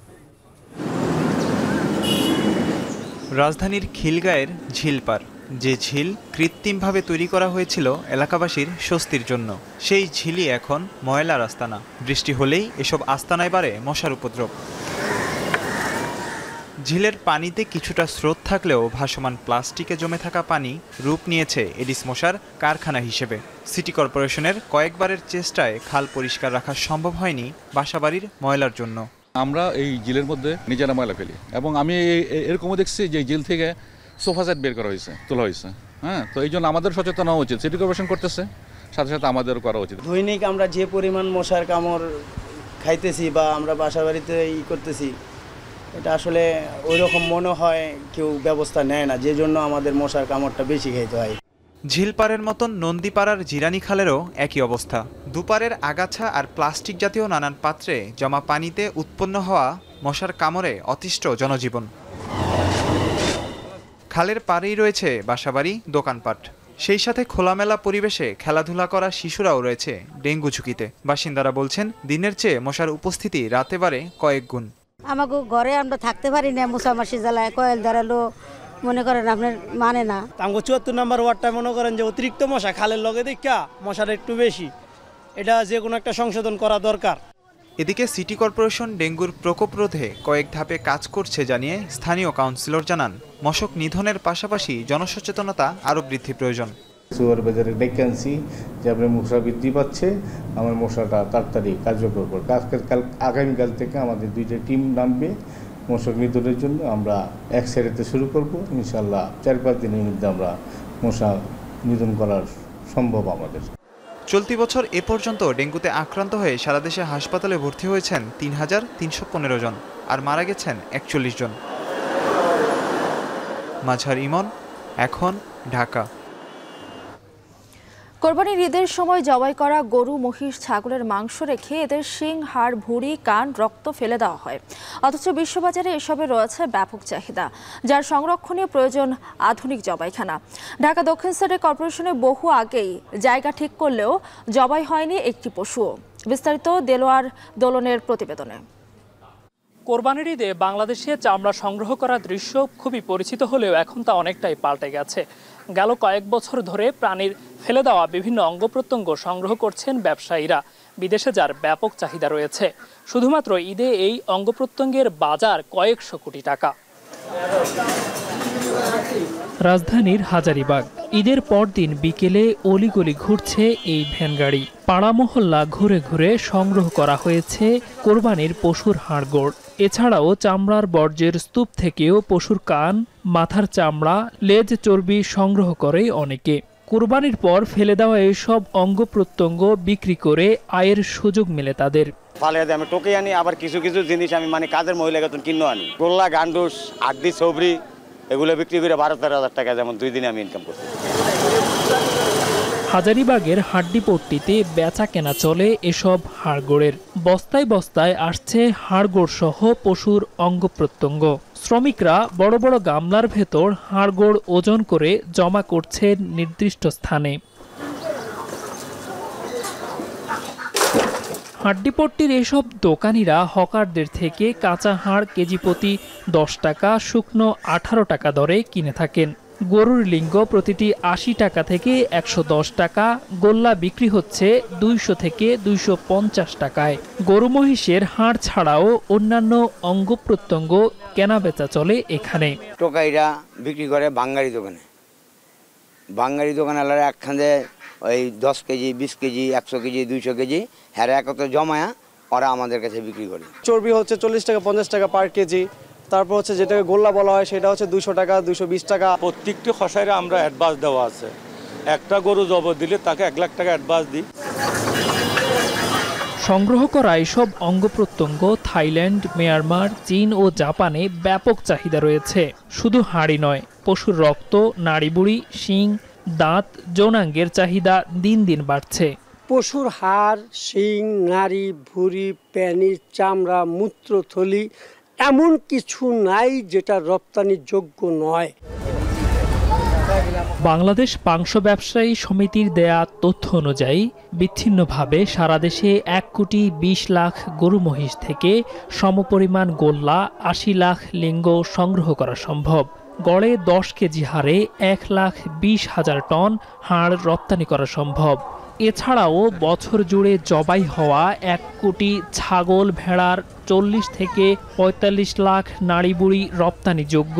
রাজধানীর খিলগাঁয়ের ঝিলপাড়, যে ঝিল কৃত্রিমভাবে তৈরি করা হয়েছিল এলাকাবাসীর স্বস্তির জন্য, সেই ঝিলই এখন ময়লার আস্তানা। বৃষ্টি হলেই এসব আস্তানায় বাড়ে মশার উপদ্রব। ঝিলের পানিতে কিছুটা স্রোত থাকলেও ভাসমান প্লাস্টিকে জমে থাকা পানি রূপ নিয়েছে এডিস মশার কারখানা হিসেবে। সিটি কর্পোরেশনের কয়েকবারের চেষ্টায় খাল পরিষ্কার রাখা সম্ভব হয়নি বাসাবাড়ির ময়লার জন্য। আমরা এই জেলের মধ্যে নিজেরা ময়লা ফেলি, এবং আমি এরকমও দেখছি যে জেল থেকে সোফা সেট বের করা হয়েছে, তোলা হয়েছে। হ্যাঁ, তো এই জন্য আমাদের সচেতন হওয়া উচিত। সিটি কর্পোরেশন করতেছে, সাথে সাথে আমাদের করা উচিত। দৈনিক আমরা যে পরিমাণ মশার কামড় খাইতেছি বা আমরা বাসা বাড়িতে ই করতেছি, এটা আসলে ওই রকম মনে হয় কেউ ব্যবস্থা নেয় না, যে জন্য আমাদের মশার কামড়টা বেশি খাইতে হয়। ঝিলপাড়ের মতন নন্দীপাড়ার জিরানি খালেরও একই অবস্থা। দুপারের আগাছা আর প্লাস্টিক জাতীয় নানান পাত্রে জমা পানিতে উৎপন্ন হওয়া মশার কামড়ে অতিষ্ঠ জনজীবন। খালের পাড়েই রয়েছে বাসাবাড়ি, দোকানপাট, সেই সাথে খোলামেলা পরিবেশে খেলাধুলা করা শিশুরাও রয়েছে ডেঙ্গু ঝুঁকিতে। বাসিন্দারা বলছেন দিনের চেয়ে মশার উপস্থিতি রাতে বাড়ে কয়েক গুণ। আমাকে ঘরে আমরা থাকতে পারি না, মশা মাছি জ্বালায়, কয়েল দাঁড়ালো, মনে করেন আপনার মানে না। আমাকে চুয়াত্তর নম্বর ওয়ার্ডটা মনে করেন যে অতিরিক্ত মশা খালের লগে দেখা মশার একটু বেশি, এটা যে কোনো একটা সংশোধন করা দরকার। এদিকে সিটি কর্পোরেশন ডেঙ্গুর প্রকোপ রোধে কয়েক ধাপে কাজ করছে জানিয়ে স্থানীয় কাউন্সিলর জানান, মশক নিধনের পাশাপাশি জনসচেতনতা আরও বৃদ্ধি প্রয়োজন। সুপার বাজারে ভ্যাকেন্সি যে আপনার মশা বৃদ্ধি পাচ্ছে, আমার মশাটা তাড়াতাড়ি কার্যকর করবে। আজকাল আগামীকাল থেকে আমাদের দুইটা টিম নামবে মশক নিধনের জন্য। আমরা এক সারিতে শুরু করব, ইনশাল্লাহ চার পাঁচ দিনের মধ্যে আমরা মশা নিধন করার সম্ভব আমাদের। চলতি বছর এ পর্যন্ত ডেঙ্গুতে আক্রান্ত হয়ে সারা দেশে হাসপাতালে ভর্তি হয়েছেন তিন হাজার তিনশো পনেরো জন আর মারা গেছেন একচল্লিশ জন। মাঝার ইমন, এখন ঢাকা। কোরবানির ঈদের সময় জবাই করা গরু, মহিষ, ছাগলের মাংস রেখে এদের শিং, হাড়, ভুঁড়ি, কান, রক্ত ফেলে দেওয়া হয়। অথচ বিশ্ববাজারে এসবে রয়েছে ব্যাপক চাহিদা, যার সংরক্ষণে প্রয়োজন আধুনিক জবাইখানা। ঢাকা দক্ষিণ সিটি কর্পোরেশনে বহু আগেই জায়গা ঠিক করলেও জবাই হয়নি একটি পশুও। বিস্তারিত দেলোয়ার দোলনের প্রতিবেদনে। কোরবানির ঈদে বাংলাদেশে চামড়া সংগ্রহ করার দৃশ্য খুবই পরিচিত হলেও এখন তা অনেকটাই পাল্টে গেছে। গেল কয়েক বছর ধরে প্রাণীর ফেলে দেওয়া বিভিন্ন অঙ্গ প্রত্যঙ্গ সংগ্রহ করছেন ব্যবসায়ীরা, বিদেশে যার ব্যাপক চাহিদা রয়েছে। শুধুমাত্র ঈদে এই অঙ্গ প্রত্যঙ্গের বাজার কয়েকশো কোটি টাকা। রাজধানীর হাজারীবাগ ঈদের পরদিন বিকেলে অলিগলি ঘুরছে এই ভ্যান গাড়ি। পাড়া মহল্লা ঘুরে ঘুরে সংগ্রহ করা হয়েছে কোরবানির পশুর হাড়গোড়। এছাড়াও চামড়ার বর্জ্যের স্তূপ থেকেও পশুর কান, মাথার চামড়া, লেজ, চর্বি সংগ্রহ করে অনেকে। কোরবানির পর ফেলে দেওয়া এইসব অঙ্গ প্রত্যঙ্গ বিক্রি করে আয়ের সুযোগ মেলে তাদের। ফালেদে আমি টোকে আনি, আবার কিছু কিছু জিনিস আমি মানে কাজের মহিলাকে কিনে আনি। গোল্লা, গান্ডুস, আড্ডি, সবরি এগুলো বিক্রি করে বারো তেরো হাজার টাকা যেমন দুই দিনে আমি ইনকাম করছি। হাজারীবাগের হাড্ডিপট্টিতে বেচা কেনা চলে এসব হাড়গোড়ের। বস্তায় বস্তায় আসছে হাড়গোড় সহ পশুর অঙ্গ প্রত্যঙ্গ। শ্রমিকরা বড় বড় গামলার ভেতর হাড়গোড় ওজন করে জমা করছে নির্দিষ্ট স্থানে। হাড্ডিপট্টির এসব দোকানিরা হকারদের থেকে কাঁচা হাড় কেজি প্রতি দশ টাকা, শুকনো আঠারো টাকা দরে কিনে থাকেন। গরুর লিঙ্গ প্রতিটি আশি টাকা থেকে একশো দশ টাকা, গোল্লা বিক্রি হচ্ছে দুইশো থেকে দুইশো পঞ্চাশ টাকায়। গরু মহিষের হাড় ছাড়াও অন্যান্য অঙ্গ প্রত্যঙ্গ কেনা বেচা চলে এখানে। টোকাইরা বিক্রি করে বাঙালি দোকানে, বাঙালি দোকানওয়ালারা একখানে ওই দশ কেজি, বিশ কেজি, একশো কেজি, দুইশো কেজি হ্যাঁ একত্র জমায়া ওরা আমাদের কাছে বিক্রি করে। চর্বি হচ্ছে চল্লিশ টাকা, পঞ্চাশ টাকা পার কেজি। তারপর হচ্ছে যেটাকে গোল্লা বলা হয় সেটা হচ্ছে দুশো টাকা, দুশো বিশ টাকা। প্রত্যেকটি খসাইরে আমরা অ্যাডভান্স দেওয়া আছে, একটা গরু জবর দিলে তাকে এক লাখ টাকা অ্যাডভান্স দিই। সংগ্রহ করা এইসব অঙ্গ প্রত্যঙ্গ থাইল্যান্ড, মিয়ানমার, চীন ও জাপানে ব্যাপক চাহিদা রয়েছে। শুধু হাড়ি নয়, পশুর রক্ত, নাড়িবুড়ি, শিং, দাঁত, যৌনাঙ্গের চাহিদা দিন দিন বাড়ছে। পশুর হাড়, শিং, নাড়ি, ভুঁড়ি, প্যানি, চামড়া, মূত্রথলি এমন কিছু নাই যেটা রপ্তানির যোগ্য নয়। বাংলাদেশ মাংস ব্যবসায়ী সমিতির দেয়া তথ্য অনুযায়ী বিচ্ছিন্নভাবে সারা দেশে এক কোটি বিশ লাখ গরু মহিষ থেকে সমপরিমাণ গোল্লা, আশি লাখ লিঙ্গ সংগ্রহ করা সম্ভব। গড়ে দশ কেজি হারে এক লাখ বিশ হাজার টন হাড় রপ্তানি করা সম্ভব। এছাড়াও বছর জুড়ে জবাই হওয়া এক কোটি ছাগল ভেড়ার চল্লিশ থেকে পঁয়তাল্লিশ লাখ নাড়ি বুড়ি রপ্তানিযোগ্য।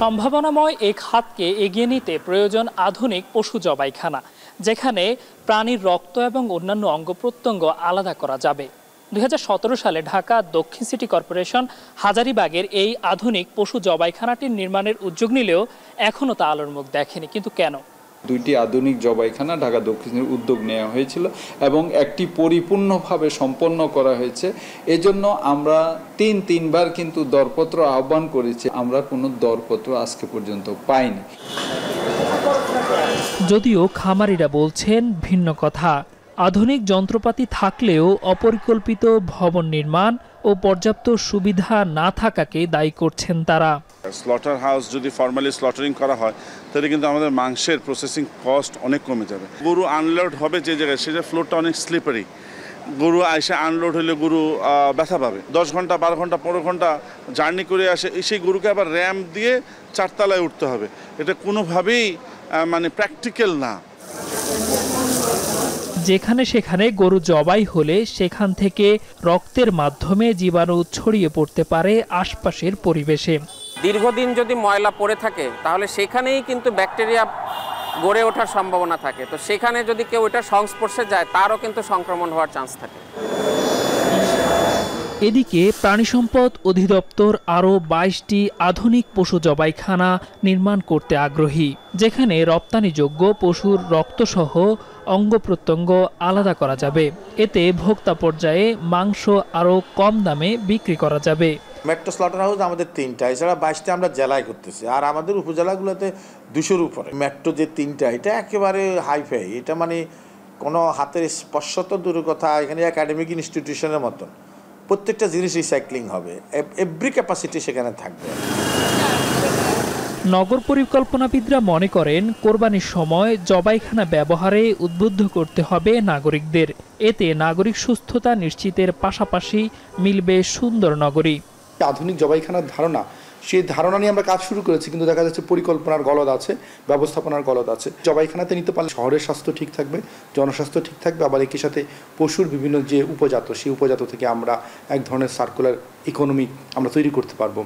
সম্ভাবনাময় এই খাতকে এগিয়ে নিতে প্রয়োজন আধুনিক পশু জবাইখানা, যেখানে প্রাণীর রক্ত এবং অন্যান্য অঙ্গ প্রত্যঙ্গ আলাদা করা যাবে। দুই হাজার সতেরো সালে ঢাকা দক্ষিণ সিটি কর্পোরেশন হাজারিবাগের এই আধুনিক পশু জবাইখানাটির নির্মাণের উদ্যোগ নিলেও এখনও তা আলোর মুখ দেখেনি। কিন্তু কেন? দুইটি আধুনিক জবাইখানা ঢাকা দক্ষিণের উদ্যোগ নেওয়া হয়েছিল এবং একটি পরিপূর্ণভাবে সম্পন্ন করা হয়েছে। এজন্য আমরা তিন তিনবার কিন্তু দরপত্র আহ্বান করেছি, আমরা কোনো দরপত্র আজকে পর্যন্ত পাইনি। যদিও খামারিরা বলছেন ভিন্ন কথা। আধুনিক যন্ত্রপাতি থাকলেও অপরিকল্পিত ভবন নির্মাণ ও পর্যাপ্ত সুবিধা না থাকাকে দায়ী করছেন তারা। স্লটার হাউস যদি ফর্মালি স্লটারিং করা হয় তাহলে কিন্তু আমাদের মাংসের প্রসেসিং কস্ট অনেক কমে যাবে। গরু আনলোড হবে যে জায়গায়, সেটা ফ্লোরটা অনেক স্লিপারি। গরু এসে আনলোড হলে গরু ব্যথা পাবে। দশ ঘন্টা বারো ঘন্টা পনেরো ঘন্টা জার্নি করে আসে, সেই গরুকে আবার র্যাম্প দিয়ে চারতলায় উঠতে হবে। এটা কোনোভাবেই মানে প্র্যাকটিক্যাল না। যেখানে সেখানে গরু জবাই হলে সেখান থেকে রক্তের মাধ্যমে জীবাণু ছড়িয়ে পড়তে পারে আশপাশের পরিবেশে। দীর্ঘদিন যদি ময়লা পড়ে থাকে তাহলে সেখানেই কিন্তু ব্যাকটেরিয়া গড়ে ওঠার সম্ভাবনা থাকে। তো সেখানে যদি কেউ এটা সংস্পর্শে যায় তারও কিন্তু সংক্রমণ হওয়ার চান্স থাকে। এদিকে প্রাণিসম্পদ অধিদপ্তর আরও বাইশটি আধুনিক পশু জবাইখানা নির্মাণ করতে আগ্রহী, যেখানে রপ্তানিযোগ্য পশুর রক্তসহ অঙ্গ প্রত্যঙ্গ আলাদা করা যাবে। এতে ভোক্তা পর্যায়ে মাংস আরও কম দামে বিক্রি করা যাবে। মেট্রো স্লটার হাউস আমাদের তিনটা, এছাড়া বাইশটা আমরা জেলায় করতেছি, আর আমাদের উপজেলাগুলোতে দুশোর উপরে। মেট্রো যে তিনটা এটা একেবারে হাইফাই, এটা মানে কোনো হাতের স্পর্শ তো দূরের কথা, এখানে একাডেমিক ইনস্টিটিউশনের মতন প্রত্যেকটা জিনিস রিসাইক্লিং হবে, এভরি ক্যাপাসিটি সেখানে থাকবে। নগর পরিকল্পনাবিদরা মনে করেন কোরবানির সময় জবাইখানা ব্যবহারে উদ্বুদ্ধ করতে হবে নাগরিকদের। এতে নাগরিক সুস্থতা নিশ্চিতের পাশাপাশি মিলবে সুন্দর নগরী। আধুনিক জবাইখানার ধারণা, সেই ধারণা নিয়ে আমরা কাজ শুরু করেছি, কিন্তু দেখা যাচ্ছে পরিকল্পনার গলদ আছে, ব্যবস্থাপনার গলদ আছে। জবাইখানাতে নিতে পারলে শহরের স্বাস্থ্য ঠিক থাকবে, জনস্বাস্থ্য ঠিক থাকবে, আবার একই সাথে পশুর বিভিন্ন যে উপজাত, সেই উপজাত থেকে আমরা এক ধরনের সার্কুলার ইকোনমি আমরা তৈরি করতে পারবো।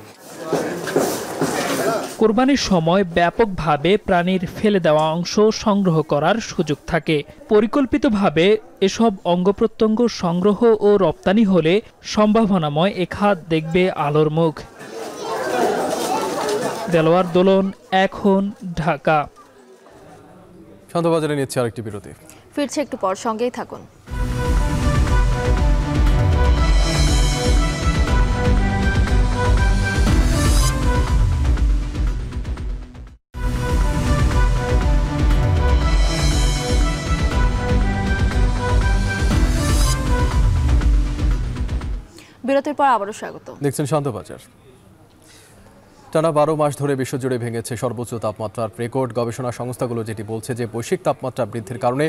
কোরবানির সময় ব্যাপকভাবে প্রাণীর ফেলে দেওয়া অংশ সংগ্রহ করার সুযোগ থাকে। পরিকল্পিতভাবে এসব অঙ্গপ্রত্যঙ্গ সংগ্রহ ও রপ্তানি হলে সম্ভাবনাময় এ খাত দেখবে আলোর মুখ। দেলোয়ার দোলন, এখন ঢাকা। সন্ধ্যাবাজারে নিচ্ছে আরেকটি বিরতি, ফিরছে একটু পর, সঙ্গেই থাকুন। বিরতির পর আবারও স্বাগত। দেখছেন সন্ধ্যাবাজার। টানা বারো মাস ধরে বিশ্বজুড়ে ভেঙেছে সর্বোচ্চ তাপমাত্রার রেকর্ড। গবেষণা সংস্থাগুলো যেটি বলছে যে বৈশ্বিক তাপমাত্রা বৃদ্ধির কারণে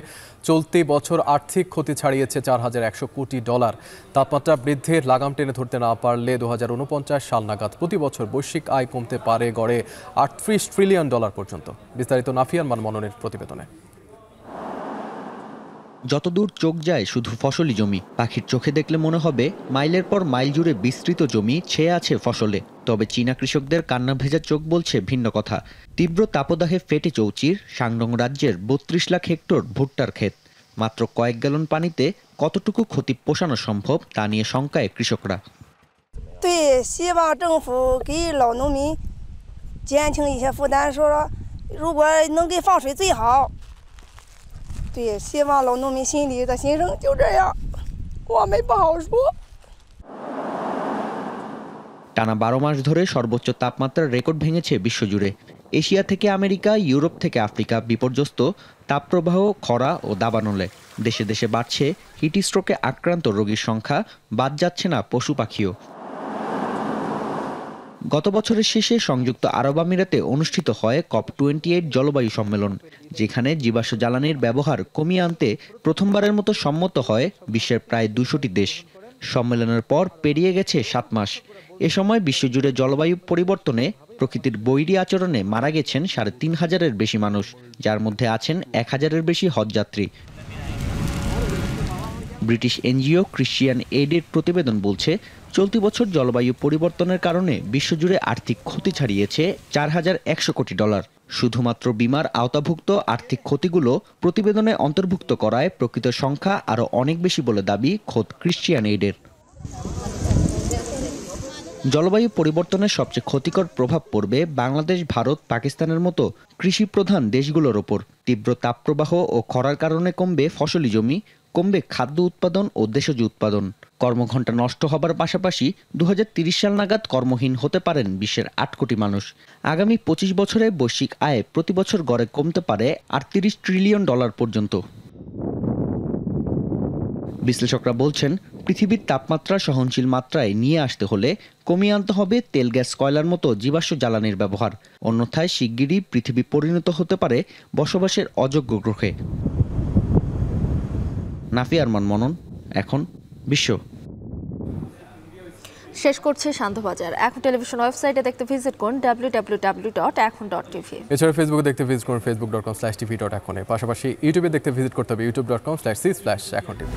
চলতি বছর আর্থিক ক্ষতি ছাড়িয়েছে চার হাজার একশো কোটি ডলার। তাপমাত্রা বৃদ্ধির লাগাম টেনে ধরতে না পারলে দু হাজার উনপঞ্চাশ সাল নাগাদ প্রতি বছর বৈশ্বিক আয় কমতে পারে গড়ে আটত্রিশ ট্রিলিয়ন ডলার পর্যন্ত। বিস্তারিত নাফিয়ান মানমনের প্রতিবেদনে। যতদূর চোখ যায় শুধু ফসলি জমি। পাখির চোখে দেখলে মনে হবে মাইলের পর মাইল জুড়ে বিস্তৃত জমি ছেয়ে আছে ফসলে। তবে চীনা কৃষকদের কান্না ভেজা চোখ বলছে ভিন্ন কথা। তীব্র তাপদাহে ফেটে চৌচির শাংডং রাজ্যের বত্রিশ লাখ হেক্টর ভুট্টার ক্ষেত। মাত্র কয়েক গ্যালন পানিতে কতটুকু ক্ষতি পোষানো সম্ভব তা নিয়ে শঙ্কায় কৃষকরা। টানা বারো মাস ধরে সর্বোচ্চ তাপমাত্রার রেকর্ড ভেঙেছে বিশ্বজুড়ে। এশিয়া থেকে আমেরিকা, ইউরোপ থেকে আফ্রিকা বিপর্যস্ত তাপপ্রবাহ, খরা ও দাবানলে। দেশে দেশে বাড়ছে হিটস্ট্রোকে আক্রান্ত রোগীর সংখ্যা, বাদ যাচ্ছে না পশু পাখিও। গত বছরের শেষে সংযুক্ত আরব আমিরাতে অনুষ্ঠিত হয় কপ টোয়েন্টি এইট জলবায়ু সম্মেলন, যেখানে জীবাশ্ম জ্বালানির ব্যবহার কমিয়ে আনতে প্রথমবারের মতো সম্মত হয় বিশ্বের প্রায় দুশোটি দেশ। সম্মেলনের পর পেরিয়ে গেছে সাত মাস। এ সময় বিশ্বজুড়ে জলবায়ু পরিবর্তনে, প্রকৃতির বৈরী আচরণে মারা গেছেন সাড়ে তিন হাজারের বেশি মানুষ, যার মধ্যে আছেন এক হাজারের বেশি হজযাত্রী। ব্রিটিশ এনজিও ক্রিশ্চিয়ান এইডের প্রতিবেদন বলছে, চলতি বছর জলবায়ু পরিবর্তনের কারণে বিশ্বজুড়ে আর্থিক ক্ষতি ছাড়িয়েছে চার হাজার একশো কোটি ডলার। শুধুমাত্র বিমার আওতাভুক্ত আর্থিক ক্ষতিগুলো প্রতিবেদনে অন্তর্ভুক্ত করায় প্রকৃত সংখ্যা আরও অনেক বেশি বলে দাবি খোদ ক্রিশ্চিয়ান এইডের। জলবায়ু পরিবর্তনের সবচেয়ে ক্ষতিকর প্রভাব পড়বে বাংলাদেশ, ভারত, পাকিস্তানের মতো কৃষি প্রধান দেশগুলোর ওপর। তীব্র তাপপ্রবাহ ও খরার কারণে কমবে ফসলি জমি, কমবে খাদ্য উৎপাদন ও দেশজ উৎপাদন। কর্মঘণ্টা নষ্ট হবার পাশাপাশি দু হাজার তিরিশ সাল নাগাদ কর্মহীন হতে পারেন বিশ্বের আট কোটি মানুষ। আগামী পঁচিশ বছরে বৈশ্বিক আয় প্রতি বছর গড়ে কমতে পারে আটত্রিশ ট্রিলিয়ন ডলার পর্যন্ত। বিশ্লেষকরা বলছেন, পৃথিবীর তাপমাত্রা সহনশীল মাত্রায় নিয়ে আসতে হলে কমিয়ে আনতে হবে তেল, গ্যাস, কয়লার মতো জীবাশ্ম জ্বালানির ব্যবহার। অন্যথায় শিগগিরই পৃথিবী পরিণত হতে পারে বসবাসের অযোগ্য গ্রহে। নাফি আরমান মনন, এখন বিশ্ব। শেষ করছে শান্ত বাজার। এখন টেলিভিশন ওয়েবসাইটে দেখতে ভিজিট করুন W W W dot Ekhon dot TV. এছাড়া ফেসবুকে দেখতে ভিজিট করুন Facebook dot com slash TV dot Ekhon. পাশাপাশি ইউটিউবে দেখতে ভিজিট করতে হবে YouTube dot com slash C slash Ekhon TV.